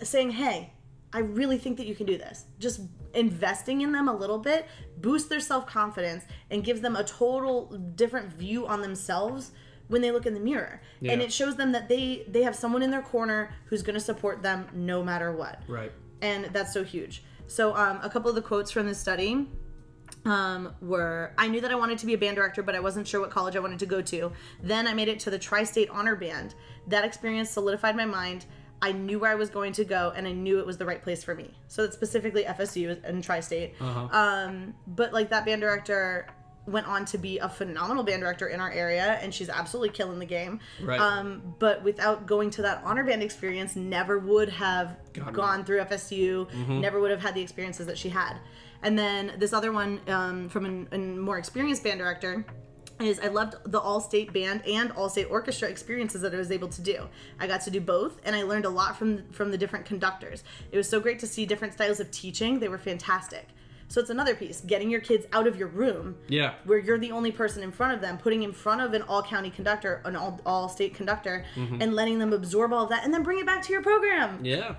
saying, hey, I really think that you can do this. Just investing in them a little bit, boost their self-confidence, and gives them a total different view on themselves when they look in the mirror. Yeah. And it shows them that they, they have someone in their corner who's going to support them no matter what. Right. And that's so huge. So um, a couple of the quotes from this study Um, were, I knew that I wanted to be a band director, but I wasn't sure what college I wanted to go to. Then I made it to the Tri-State Honor Band. That experience solidified my mind. I knew where I was going to go, and I knew it was the right place for me. So that's specifically F S U and Tri-State. Uh-huh. Um, but like, that band director went on to be a phenomenal band director in our area, and she's absolutely killing the game. Right. Um, but without going to that honor band experience, never would have God gone me. through F S U, mm-hmm. never would have had the experiences that she had. And then this other one um, from an, a more experienced band director is, I loved the All-State Band and All-State Orchestra experiences that I was able to do. I got to do both, and I learned a lot from, from the different conductors. It was so great to see different styles of teaching. They were fantastic. So it's another piece, getting your kids out of your room, yeah, where you're the only person in front of them, putting in front of an all-county conductor, an all, all-state conductor, mm-hmm. and letting them absorb all of that, and then bring it back to your program. Yeah.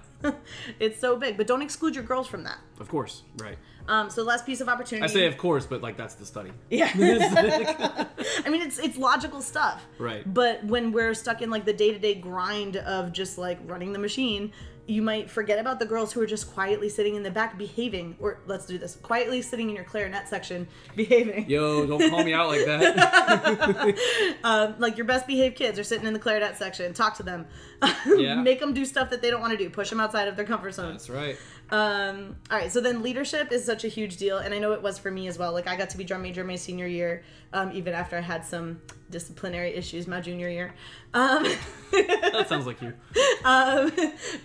It's so big, but don't exclude your girls from that. Of course, right. Um, so the last piece of opportunity. I say of course, but like, that's the study. Yeah. I mean, it's it's logical stuff. Right. But when we're stuck in like the day-to-day grind of just like running the machine, you might forget about the girls who are just quietly sitting in the back behaving, or let's do this, quietly sitting in your clarinet section behaving. Yo, don't call me out like that. um, like, your best behaved kids are sitting in the clarinet section. Talk to them. Yeah. Make them do stuff that they don't want to do. Push them outside of their comfort zone. That's right. Um, all right, so then leadership is such a huge deal, and I know it was for me as well. Like, I got to be drum major my senior year, um, even after I had some disciplinary issues my junior year. Um, that sounds like you. Um,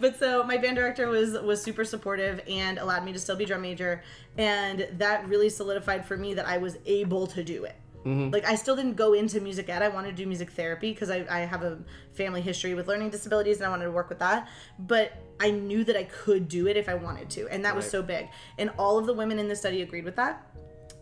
but so my band director was was super supportive and allowed me to still be drum major, and that really solidified for me that I was able to do it. Mm-hmm. Like, I still didn't go into music ed. I wanted to do music therapy because I, I have a family history with learning disabilities, and I wanted to work with that. But I knew that I could do it if I wanted to, and that right. was so big. And all of the women in the study agreed with that.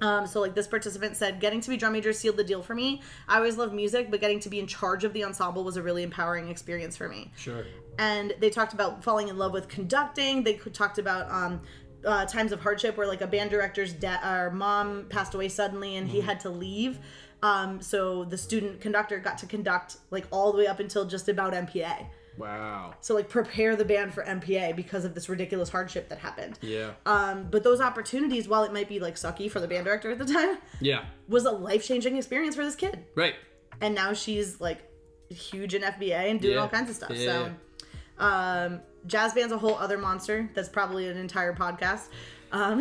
Um, so, like, this participant said, getting to be drum major sealed the deal for me. I always loved music, but getting to be in charge of the ensemble was a really empowering experience for me. Sure. And they talked about falling in love with conducting. They talked about... Um, Uh, times of hardship where like a band director's dad or mom passed away suddenly and he mm. had to leave, um, so the student conductor got to conduct like all the way up until just about M P A. Wow. So like, prepare the band for M P A because of this ridiculous hardship that happened. Yeah. Um, but those opportunities, while it might be like sucky for the band director at the time, yeah, was a life-changing experience for this kid. Right. And now she's like huge in F B A and doing yeah. all kinds of stuff. Yeah. So um jazz band's a whole other monster. That's probably an entire podcast. Um.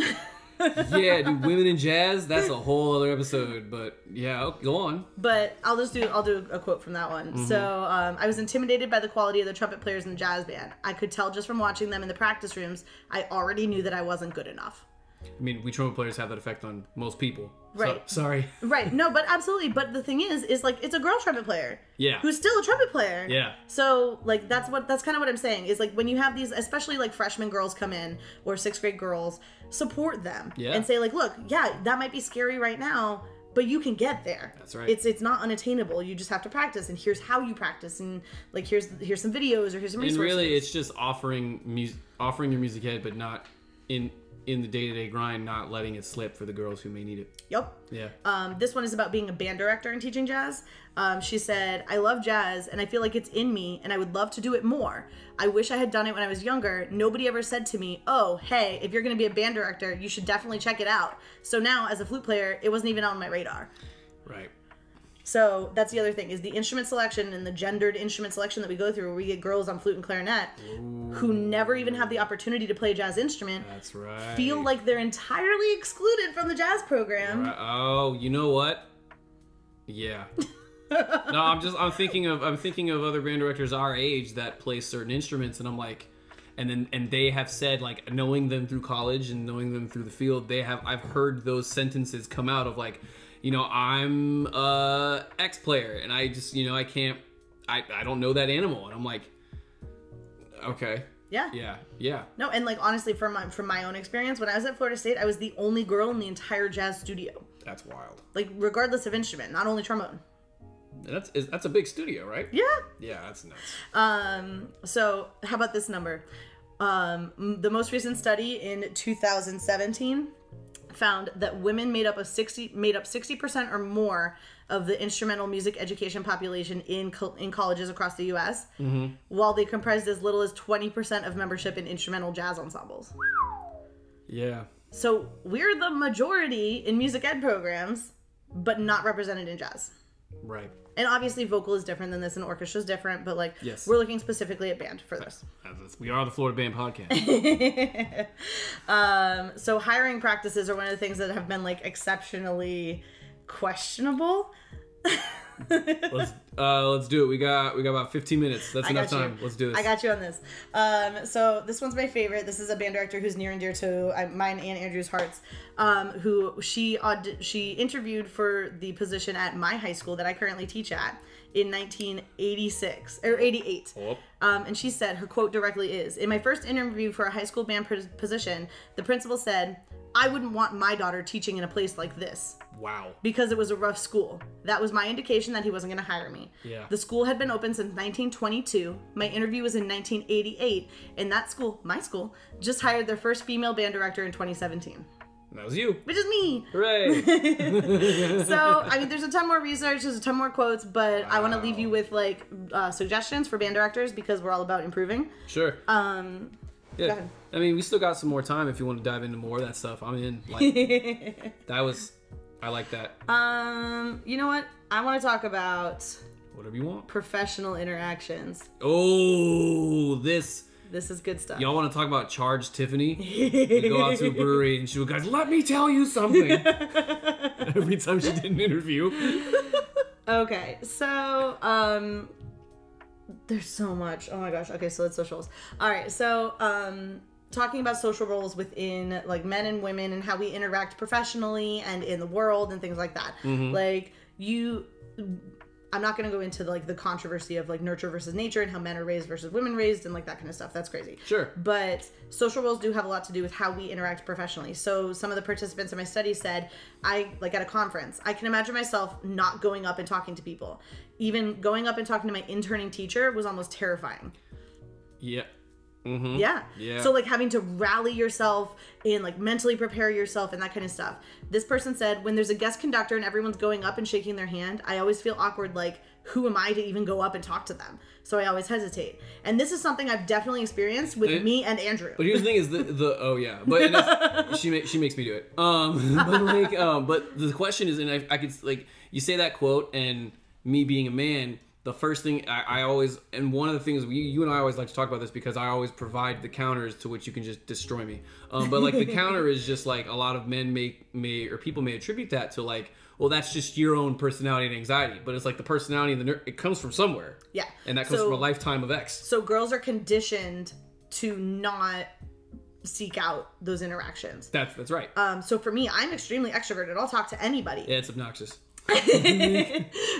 Yeah, dude, women in jazz, that's a whole other episode. But yeah, go on. But I'll just do, I'll do a quote from that one. Mm-hmm. So um, I was intimidated by the quality of the trumpet players in the jazz band. I could tell just from watching them in the practice rooms, I already knew that I wasn't good enough. I mean, we trumpet players have that effect on most people. Right. So, sorry. Right. No, but absolutely. But the thing is, is like, it's a girl trumpet player. Yeah. Who's still a trumpet player. Yeah. So like, that's what, that's kind of what I'm saying is like, when you have these, especially like freshman girls come in or sixth grade girls, support them yeah. and say like, look, yeah, that might be scary right now, but you can get there. That's right. It's it's not unattainable. You just have to practice, and here's how you practice, and like here's here's some videos or here's some resources. And really, it's just offering music, offering your music head, but not in in the day to day grind, not letting it slip for the girls who may need it. Yep. Yeah. Um, this one is about being a band director and teaching jazz. Um, she said, "I love jazz, and I feel like it's in me, and I would love to do it more. I wish I had done it when I was younger. Nobody ever said to me, oh, hey, if you're going to be a band director, you should definitely check it out. So now, as a flute player, it wasn't even on my radar." Right. So that's the other thing, is the instrument selection and the gendered instrument selection that we go through, where we get girls on flute and clarinet Ooh. Who never even have the opportunity to play a jazz instrument. That's right. Feel like they're entirely excluded from the jazz program. Right. Oh, you know what? Yeah. No, I'm just I'm thinking of I'm thinking of other band directors our age that play certain instruments, and I'm like, and then and they have said, like, knowing them through college and knowing them through the field, they have I've heard those sentences come out of like, you know, I'm a X player, and I just, you know, I can't I I don't know that animal, and I'm like, okay. Yeah. Yeah. Yeah. No, and like honestly, from my from my own experience, when I was at Florida State, I was the only girl in the entire jazz studio. That's wild. Like, regardless of instrument, not only trombone. That's that's a big studio, right? Yeah. Yeah, that's nuts. Um, so how about this number? Um, the most recent study in two thousand seventeen found that women made up of sixty made up sixty percent or more of the instrumental music education population in co in colleges across the U S Mm-hmm. while they comprised as little as twenty percent of membership in instrumental jazz ensembles. Yeah. So we're the majority in music ed programs, but not represented in jazz. Right. And obviously vocal is different than this, and orchestra is different, but like, yes. we're looking specifically at band for this. We are the Florida Band Podcast. um, so hiring practices are one of the things that have been like exceptionally questionable. let's uh, let's do it. We got we got about fifteen minutes. That's enough time. Let's do this. I got you on this. Um, so this one's my favorite. This is a band director who's near and dear to uh, mine and Andrew's hearts. Um, who she aud she interviewed for the position at my high school that I currently teach at in nineteen eighty-six or eighty-eight. Oh. Um, and she said, her quote directly is, "In my first interview for a high school band position, the principal said, I wouldn't want my daughter teaching in a place like this." Wow. "Because it was a rough school. That was my indication that he wasn't going to hire me." Yeah. "The school had been open since nineteen twenty-two. My interview was in nineteen eighty-eight, and that school, my school, just hired their first female band director in twenty seventeen. And that was you. Which is me. Hooray. So, I mean, there's a ton more research, there's a ton more quotes, but wow. I want to leave you with, like, uh, suggestions for band directors, because we're all about improving. Sure. Um... Yeah, I mean, we still got some more time if you want to dive into more of that stuff. I'm in. Like, that was, I like that. Um, you know what? I want to talk about whatever you want. Professional interactions. Oh, this. This is good stuff. Y'all want to talk about Charge Tiffany? We'd go out to a brewery and she would go, "Let me tell you something." Every time she did an interview. Okay, so um. There's so much. Oh my gosh. Okay, so let's socials. All right, so um, talking about social roles within like men and women and how we interact professionally and in the world and things like that. Mm-hmm. Like you, I'm not going to go into like the controversy of like nurture versus nature and how men are raised versus women raised and like that kind of stuff. That's crazy. Sure. But social roles do have a lot to do with how we interact professionally. So some of the participants in my study said, I like at a conference, I can imagine myself not going up and talking to people. Even going up and talking to my interning teacher was almost terrifying. Yeah. Mm-hmm. Yeah. Yeah. So like having to rally yourself and like mentally prepare yourself and that kind of stuff. This person said, when there's a guest conductor and everyone's going up and shaking their hand, I always feel awkward, like, who am I to even go up and talk to them? So I always hesitate. And this is something I've definitely experienced with it, me and Andrew. But here's the thing is the, the oh yeah, but she, she makes me do it. Um, but like, um, but the question is, and I, I could like, you say that quote and me being a man, the first thing I, I always, and one of the things we, you and I always like to talk about this because I always provide the counters to which you can just destroy me. Um, but like the counter is just like a lot of men may, may, or people may attribute that to like, well, that's just your own personality and anxiety. But it's like the personality and the ner- it comes from somewhere. Yeah. And that comes so, from a lifetime of X. So girls are conditioned to not seek out those interactions. That's that's right. Um, so for me, I'm extremely extroverted. I'll talk to anybody. Yeah, it's obnoxious.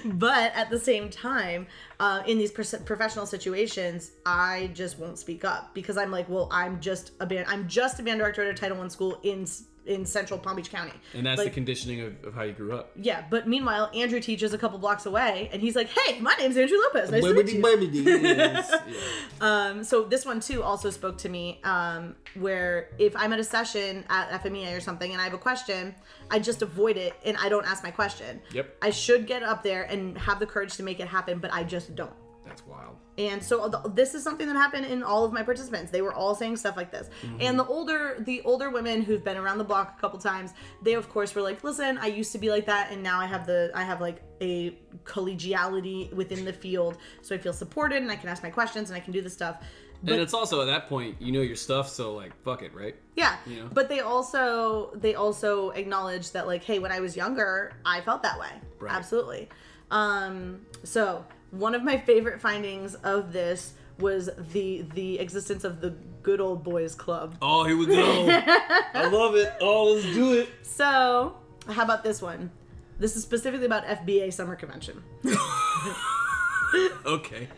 But at the same time, uh, in these professional situations, I just won't speak up because I'm like, well, I'm just a band. I'm just a band director at a Title I school in in central Palm Beach County. And that's like, the conditioning of, of how you grew up. Yeah. But meanwhile, Andrew teaches a couple blocks away and he's like, hey, my name's Andrew Lopez. Nice to meet you. Yes. Yeah. Um, so this one too also spoke to me, um, where if I'm at a session at F M E A or something and I have a question, I just avoid it and I don't ask my question. Yep. I should get up there and have the courage to make it happen, but I just don't. That's wild. And so this is something that happened in all of my participants. They were all saying stuff like this. Mm-hmm. And the older the older women who've been around the block a couple times, they of course were like, listen, I used to be like that and now I have the I have like a collegiality within the field. So I feel supported and I can ask my questions and I can do this stuff. But, and it's also at that point, you know your stuff, so like, fuck it, right? Yeah. You know? But they also they also acknowledge that like, hey, when I was younger, I felt that way. Right. Absolutely. Um, so one of my favorite findings of this was the the existence of the good old boys club. Oh, here we go. I love it. Oh, let's do it. So, how about this one? This is specifically about F B A summer convention. Okay.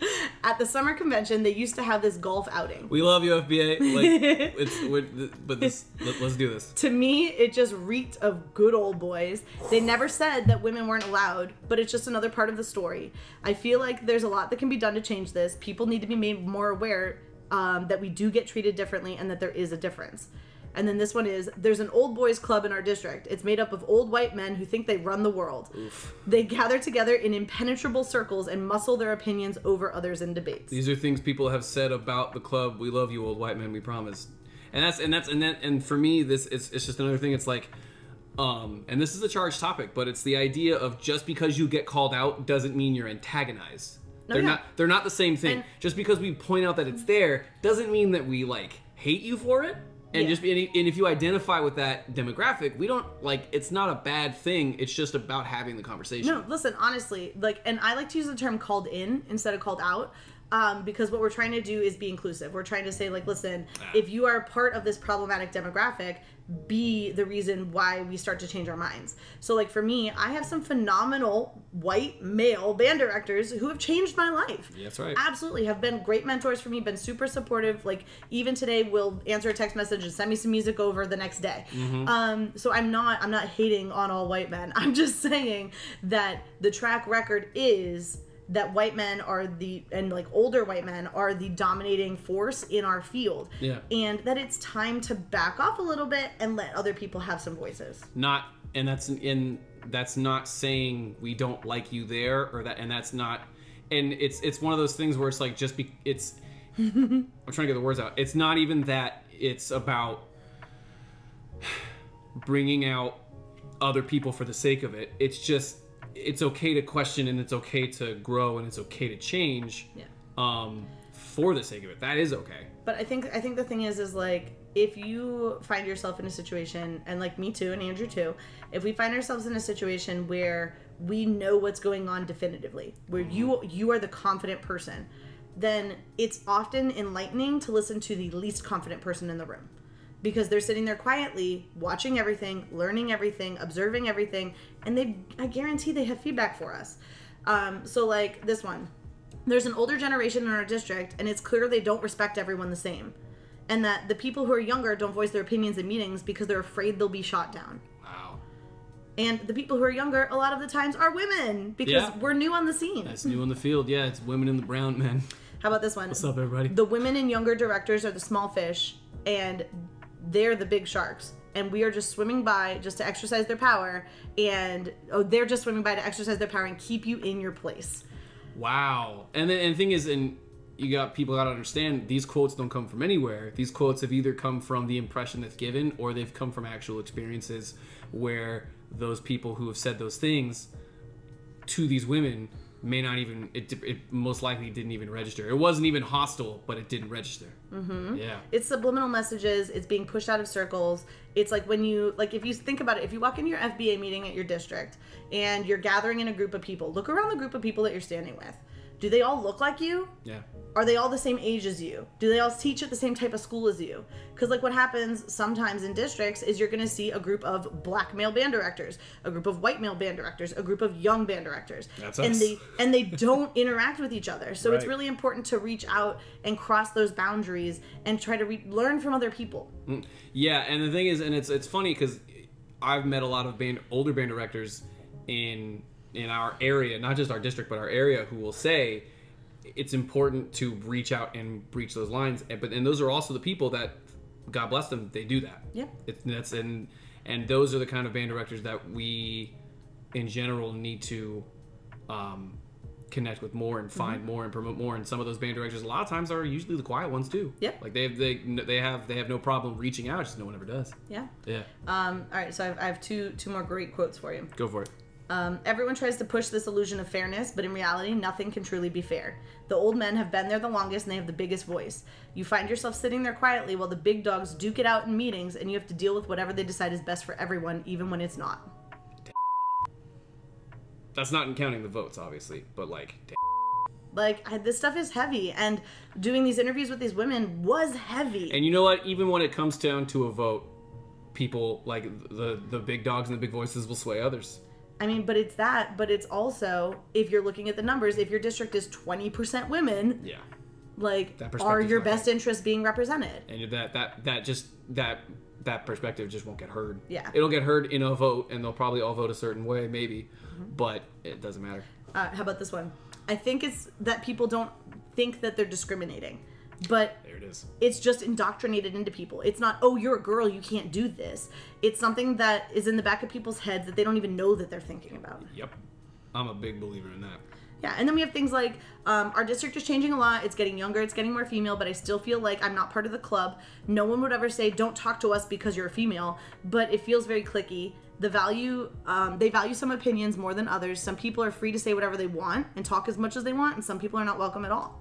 At the summer convention, they used to have this golf outing. We love you, F B A. Like, it's, we're, but this, let, let's do this. To me, it just reeked of good old boys. They never said that women weren't allowed, but it's just another part of the story. I feel like there's a lot that can be done to change this. People need to be made more aware um, that we do get treated differently and that there is a difference. And then this one is, there's an old boys club in our district. It's made up of old white men who think they run the world. Oof. They gather together in impenetrable circles and muscle their opinions over others in debates. These are things people have said about the club. We love you, old white men, we promise. And that's and that's and that and for me, this it's it's just another thing. It's like, um, and this is a charged topic, but it's the idea of just because you get called out doesn't mean you're antagonized. No, they're yeah. not they're not the same thing. And just because we point out that it's there doesn't mean that we like hate you for it. And yeah. just and if you identify with that demographic, we don't like it's not a bad thing. It's just about having the conversation. No, listen, honestly, like, and I like to use the term called in instead of called out, um, because what we're trying to do is be inclusive. We're trying to say, like, listen, ah. if you are part of this problematic demographic, be the reason why we start to change our minds. So like for me, I have some phenomenal white male band directors who have changed my life. Yeah, that's right. Absolutely. Have been great mentors for me, been super supportive. Like even today will answer a text message and send me some music over the next day. Mm-hmm. Um, so I'm not, I'm not hating on all white men. I'm just saying that the track record is that white men are the, and like older white men are the dominating force in our field. Yeah. And that it's time to back off a little bit and let other people have some voices. Not, and that's in, that's not saying we don't like you there or that, and that's not, and it's, it's one of those things where it's like, just be, it's, I'm trying to get the words out. It's not even that it's about bringing out other people for the sake of it. It's just, it's okay to question and it's okay to grow and it's okay to change, yeah. um, for the sake of it. That is okay. But I think I think the thing is, is like, if you find yourself in a situation, and like me too, and Andrew too, if we find ourselves in a situation where we know what's going on definitively, where you you are the confident person, then it's often enlightening to listen to the least confident person in the room. Because they're sitting there quietly, watching everything, learning everything, observing everything, and they, I guarantee they have feedback for us. Um, so like this one, there's an older generation in our district and it's clear they don't respect everyone the same. And that the people who are younger don't voice their opinions in meetings because they're afraid they'll be shot down. Wow. And the people who are younger, a lot of the times are women because yeah. we're new on the scene. That's new on the field, yeah, it's women in the brown men. How about this one? What's up, everybody? The women and younger directors are the small fish and they're the big sharks and we are just swimming by just to exercise their power and oh, they're just swimming by to exercise their power and keep you in your place. Wow. And then, and the thing is, and you got people gotta understand, these quotes don't come from anywhere. These quotes have either come from the impression that's given or they've come from actual experiences where those people who have said those things to these women may not even, it, it most likely didn't even register. It wasn't even hostile, but it didn't register. Mm-hmm. Yeah. It's subliminal messages. It's being pushed out of circles. It's like when you, like if you think about it, if you walk into your F B A meeting at your district and you're gathering in a group of people, look around the group of people that you're standing with. Do they all look like you? Yeah. Are they all the same age as you? Do they all teach at the same type of school as you? Because like what happens sometimes in districts is you're gonna see a group of black male band directors, a group of white male band directors, a group of young band directors. That's us. And they, and they don't interact with each other. So right. It's really important to reach out and cross those boundaries and try to re learn from other people. Yeah, and the thing is, and it's, it's funny because I've met a lot of band, older band directors in, in our area, not just our district, but our area, who will say, it's important to reach out and breach those lines, and, but and those are also the people that, God bless them, they do that. Yep. It's, that's and and those are the kind of band directors that we, in general, need to um, connect with more and find mm-hmm. more and promote more. And some of those band directors, a lot of times, are usually the quiet ones too. Yep. Like they they they have they have no problem reaching out, just no one ever does. Yeah. Yeah. Um. All right. So I've, I have two two more great quotes for you. Go for it. Um, everyone tries to push this illusion of fairness, but in reality, nothing can truly be fair. The old men have been there the longest, and they have the biggest voice. You find yourself sitting there quietly while the big dogs duke it out in meetings, and you have to deal with whatever they decide is best for everyone, even when it's not. That's not in counting the votes, obviously, but like, damn. Like, I, this stuff is heavy, and doing these interviews with these women was heavy. And you know what? Even when it comes down to a vote, people, like, the, the big dogs and the big voices will sway others. I mean, but it's that, but it's also, if you're looking at the numbers, if your district is twenty percent women, yeah, like, are your best interests being represented? And that, that, that just, that, that perspective just won't get heard. Yeah. It'll get heard in a vote, and they'll probably all vote a certain way, maybe, mm-hmm. but it doesn't matter. Uh, how about this one? I think it's that people don't think that they're discriminating. But there it is. It's just indoctrinated into people. It's not, oh, you're a girl, you can't do this. It's something that is in the back of people's heads that they don't even know that they're thinking about. Yep. I'm a big believer in that. Yeah, and then we have things like, um, our district is changing a lot. It's getting younger. It's getting more female, but I still feel like I'm not part of the club. No one would ever say, don't talk to us because you're a female, but it feels very cliquey. The value, um, they value some opinions more than others. Some people are free to say whatever they want and talk as much as they want, and some people are not welcome at all.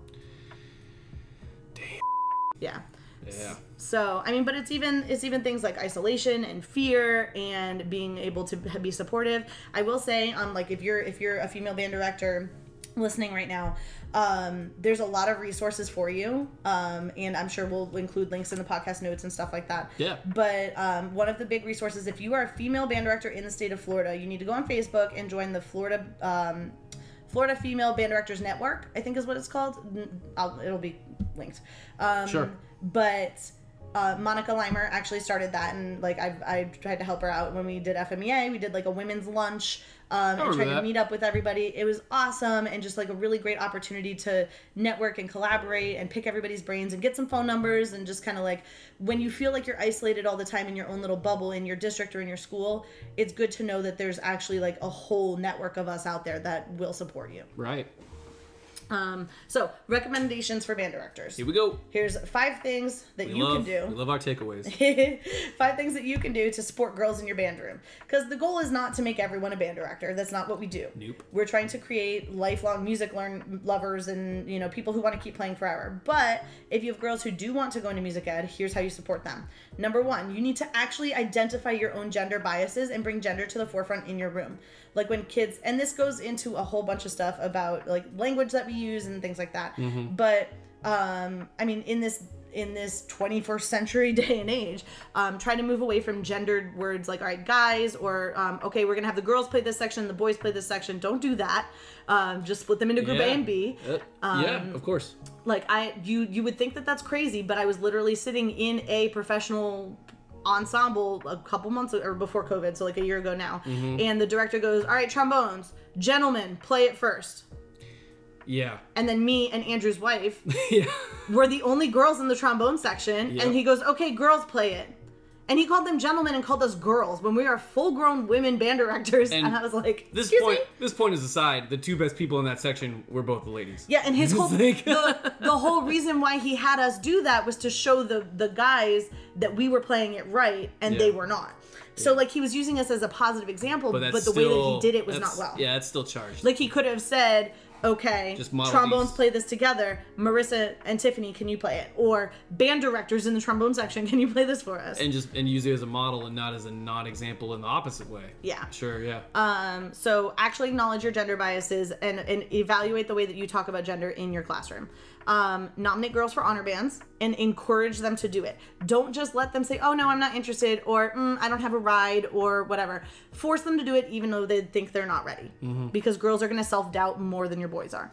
Yeah. Yeah. So, I mean, but it's even it's even things like isolation and fear and being able to be supportive. I will say, um, like if you're if you're a female band director listening right now, um, there's a lot of resources for you, um, and I'm sure we'll include links in the podcast notes and stuff like that. Yeah. But um, one of the big resources, if you are a female band director in the state of Florida, you need to go on Facebook and join the Florida. Um, Florida Female Band Directors Network, I think is what it's called. I'll, it'll be linked. Um, sure. But uh, Monica Limer actually started that, and like I've, I tried to help her out when we did F M E A. We did like a women's lunch um, and tried that. to meet up with everybody. It was awesome and just like a really great opportunity to network and collaborate and pick everybody's brains and get some phone numbers and just kind of like when you feel like you're isolated all the time in your own little bubble in your district or in your school, it's good to know that there's actually like a whole network of us out there that will support you. Right. Um, so recommendations for band directors. Here we go. Here's five things that we you love, can do. We love our takeaways. Five things that you can do to support girls in your band room. Because the goal is not to make everyone a band director. That's not what we do. Nope. We're trying to create lifelong music learn lovers and, you know, people who want to keep playing forever. But if you have girls who do want to go into music ed, here's how you support them. Number one, you need to actually identify your own gender biases and bring gender to the forefront in your room. Like when kids, and this goes into a whole bunch of stuff about like language that we use and things like that. Mm-hmm. But um, I mean, in this in this twenty-first century day and age, um, trying to move away from gendered words like, all right, guys, or um, okay, we're gonna have the girls play this section, the boys play this section. Don't do that. Um, just split them into group yeah. A and B. Uh, um, yeah, of course. Like I, you you would think that that's crazy, but I was literally sitting in a professional ensemble a couple months or before COVID, so like a year ago now, mm-hmm. and the director goes, all right, trombones, gentlemen, play it first. Yeah. And then me and Andrew's wife yeah. were the only girls in the trombone section. Yep. And he goes, okay, girls play it. And he called them gentlemen and called us girls when we are full-grown women band directors. And, and I was like, this point, me? This point is aside, the two best people in that section were both the ladies. Yeah, and his whole like the, the whole reason why he had us do that was to show the, the guys that we were playing it right and yeah. they were not. So, like, he was using us as a positive example, but, but the still, way that he did it was not well. Yeah, it's still charged. Like, he could have said, okay, just trombones these. play this together. Marissa and Tiffany, can you play it? Or band directors in the trombone section, can you play this for us? And just and use it as a model and not as a non-example in the opposite way. Yeah. Sure, yeah. Um. So, actually acknowledge your gender biases and, and evaluate the way that you talk about gender in your classroom. um, nominate girls for honor bands and encourage them to do it. Don't just let them say, oh no, I'm not interested, or mm, I don't have a ride, or whatever. Force them to do it even though they think they're not ready, mm-hmm. because girls are going to self-doubt more than your boys are.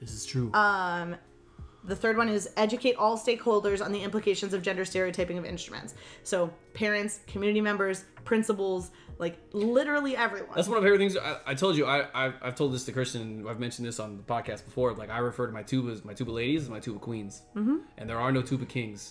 This is true. Um, the third one is educate all stakeholders on the implications of gender stereotyping of instruments. So parents, community members, principals, like literally everyone. That's one of my favorite things. I, I told you, I, I've, I've told this to Christian, I've mentioned this on the podcast before, like I refer to my tubas, my tuba ladies and my tuba queens. Mm-hmm. And there are no tuba kings.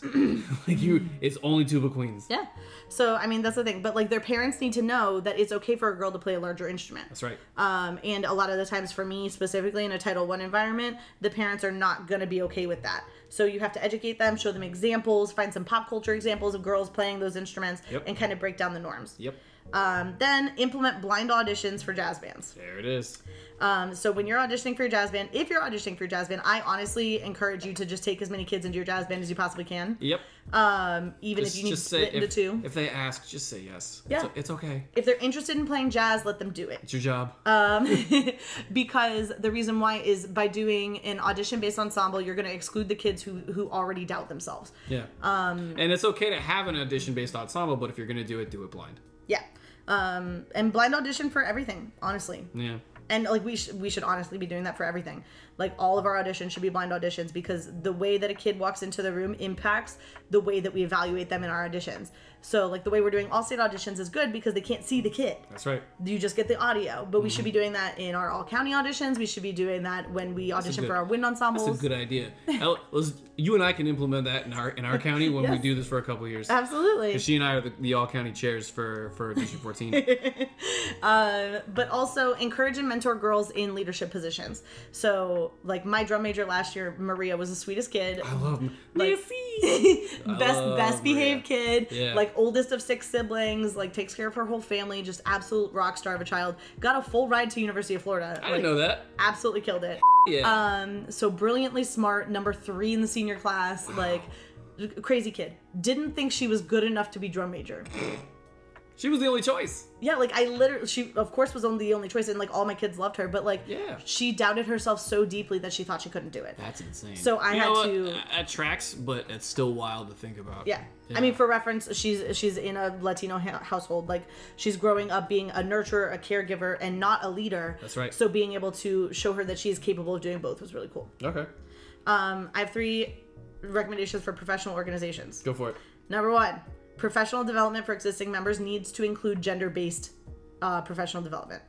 Like you, it's only tuba queens. Yeah. So, I mean, that's the thing. But like their parents need to know that it's okay for a girl to play a larger instrument. That's right. Um, and a lot of the times for me specifically in a Title one environment, the parents are not going to be okay with that. So you have to educate them, show them examples, find some pop culture examples of girls playing those instruments, yep. and kind of break down the norms. Yep. Um, then implement blind auditions for jazz bands. There it is. Um, so when you're auditioning for your jazz band, if you're auditioning for your jazz band, I honestly encourage you to just take as many kids into your jazz band as you possibly can. Yep. Um, even just, if you need to split into two. If they ask, just say yes. Yeah. It's, it's okay. If they're interested in playing jazz, let them do it. It's your job. Um, because the reason why is by doing an audition-based ensemble, you're going to exclude the kids who, who already doubt themselves. Yeah. Um, and it's okay to have an audition-based ensemble, but if you're going to do it, do it blind. Yeah. Um, and blind audition for everything, honestly. Yeah. And like we should we should honestly be doing that for everything. Like all of our auditions should be blind auditions, because the way that a kid walks into the room impacts the way that we evaluate them in our auditions. So like the way we're doing all state auditions is good because they can't see the kid. That's right. You just get the audio. But we mm-hmm. should be doing that in our all county auditions. We should be doing that when we audition good, for our wind ensembles. That's a good idea. You and I can implement that in our in our county when yes. we do this for a couple of years. Absolutely. Because she and I are the, the all county chairs for for District fourteen. uh, but also encourage and mentor girls in leadership positions. So like my drum major last year, Maria, was the sweetest kid. I love like, I best love best behaved kid. Yeah. Like oldest of six siblings, like takes care of her whole family, just absolute rock star of a child. Got a full ride to University of Florida. I like, didn't know that. Absolutely killed it. Yeah. Um, so brilliantly smart, number three in the senior class, wow. like crazy kid. Didn't think she was good enough to be drum major. She was the only choice. Yeah, like I literally, she of course was only the only choice, and like all my kids loved her, but like yeah. she doubted herself so deeply that she thought she couldn't do it. That's insane. So I you had to. It tracks, but it's still wild to think about. Yeah. yeah, I mean, for reference, she's she's in a Latino ha household. Like she's growing up being a nurturer, a caregiver, and not a leader. That's right. So being able to show her that she is capable of doing both was really cool. Okay. Um, I have three recommendations for professional organizations. Go for it. Number one. Professional development for existing members needs to include gender-based uh, professional development.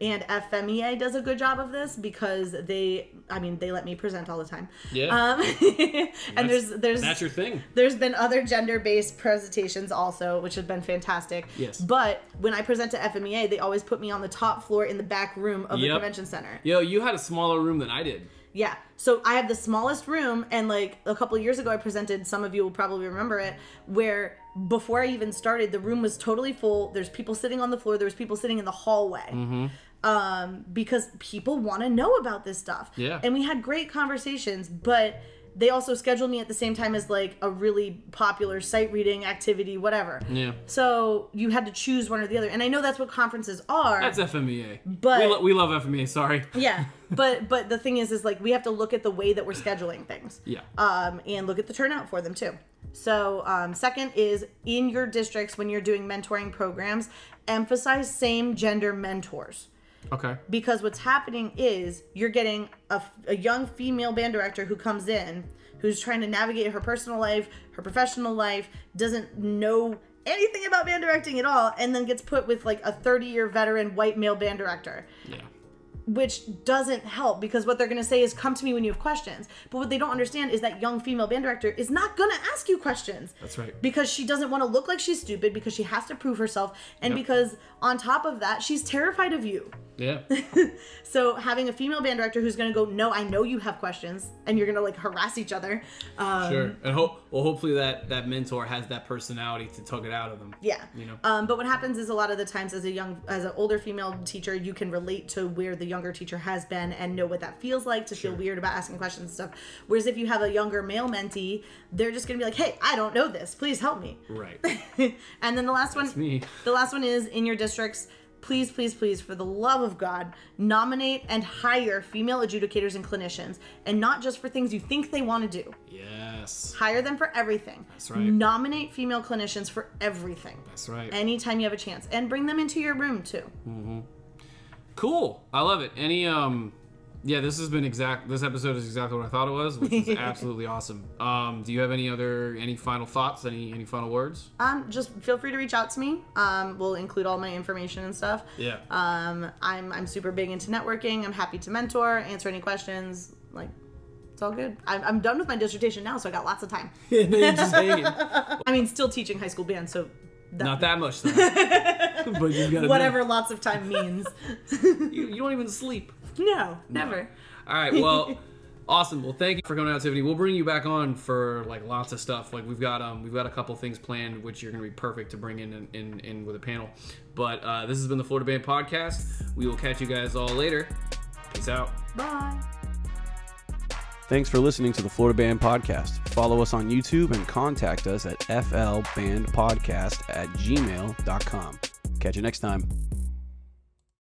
And F M E A does a good job of this because they, I mean, they let me present all the time. Yeah. Um, and that's, there's, there's, that's your thing. There's been other gender-based presentations also, which have been fantastic. Yes. But when I present to F M E A, they always put me on the top floor in the back room of yep. the convention center. Yo, you had a smaller room than I did. Yeah. So I have the smallest room, and like a couple of years ago I presented, some of you will probably remember it, where before I even started, the room was totally full. There's people sitting on the floor. There was people sitting in the hallway. Mm-hmm. Um, because people want to know about this stuff. Yeah. And we had great conversations, but they also scheduled me at the same time as like a really popular sight reading activity, whatever. Yeah. So you had to choose one or the other. And I know that's what conferences are. That's F M E A. But we, lo we love F M E A, sorry. Yeah. But but the thing is, is like we have to look at the way that we're scheduling things. Yeah. Um, and look at the turnout for them too. So um, second is in your districts when you're doing mentoring programs, emphasize same gender mentors. Okay. Because what's happening is you're getting a, a young female band director who comes in, who's trying to navigate her personal life, her professional life, doesn't know anything about band directing at all, and then gets put with like a thirty-year veteran white male band director. Yeah. Which doesn't help, because what they're going to say is, come to me when you have questions. But what they don't understand is that young female band director is not going to ask you questions. That's right. Because she doesn't want to look like she's stupid, because she has to prove herself. And yep. because on top of that, she's terrified of you. Yeah. So having a female band director who's going to go, no, I know you have questions, and you're going to like harass each other. Um, sure. And hope well, hopefully that that mentor has that personality to tug it out of them. Yeah. You know. Um, but what happens is a lot of the times as a young, as an older female teacher, you can relate to where the younger teacher has been and know what that feels like to sure. feel weird about asking questions and stuff. Whereas if you have a younger male mentee, they're just going to be like, hey, I don't know this. Please help me. Right. And then the last That's one. Me. The last one is in your districts. please, please, please, for the love of God, nominate and hire female adjudicators and clinicians, and not just for things you think they want to do. Yes. Hire them for everything. That's right. Nominate female clinicians for everything. That's right. Anytime you have a chance, and bring them into your room too. Mm-hmm. Cool. I love it. Any um, yeah, this has been exact. This episode is exactly what I thought it was, which is absolutely awesome. Um, do you have any other any final thoughts? Any any final words? Um, just feel free to reach out to me. Um, we'll include all my information and stuff. Yeah. Um, I'm I'm super big into networking. I'm happy to mentor, answer any questions. Like, it's all good. I'm I'm done with my dissertation now, so I got lots of time. Yeah, no, you're just hanging. I mean, still teaching high school band, so. That Not that much, though. But you've got whatever know. Lots of time means. you, you don't even sleep. No, never. No. All right, well, awesome. Well, thank you for coming out, Tiffany. We'll bring you back on for like lots of stuff. Like we've got um, we've got a couple things planned, which you're gonna be perfect to bring in in, in, in with a panel. But uh, this has been the Florida Band Podcast. We will catch you guys all later. Peace out. Bye. Thanks for listening to the Florida Band Podcast. Follow us on YouTube and contact us at flbandpodcast at gmail dot com. Catch you next time.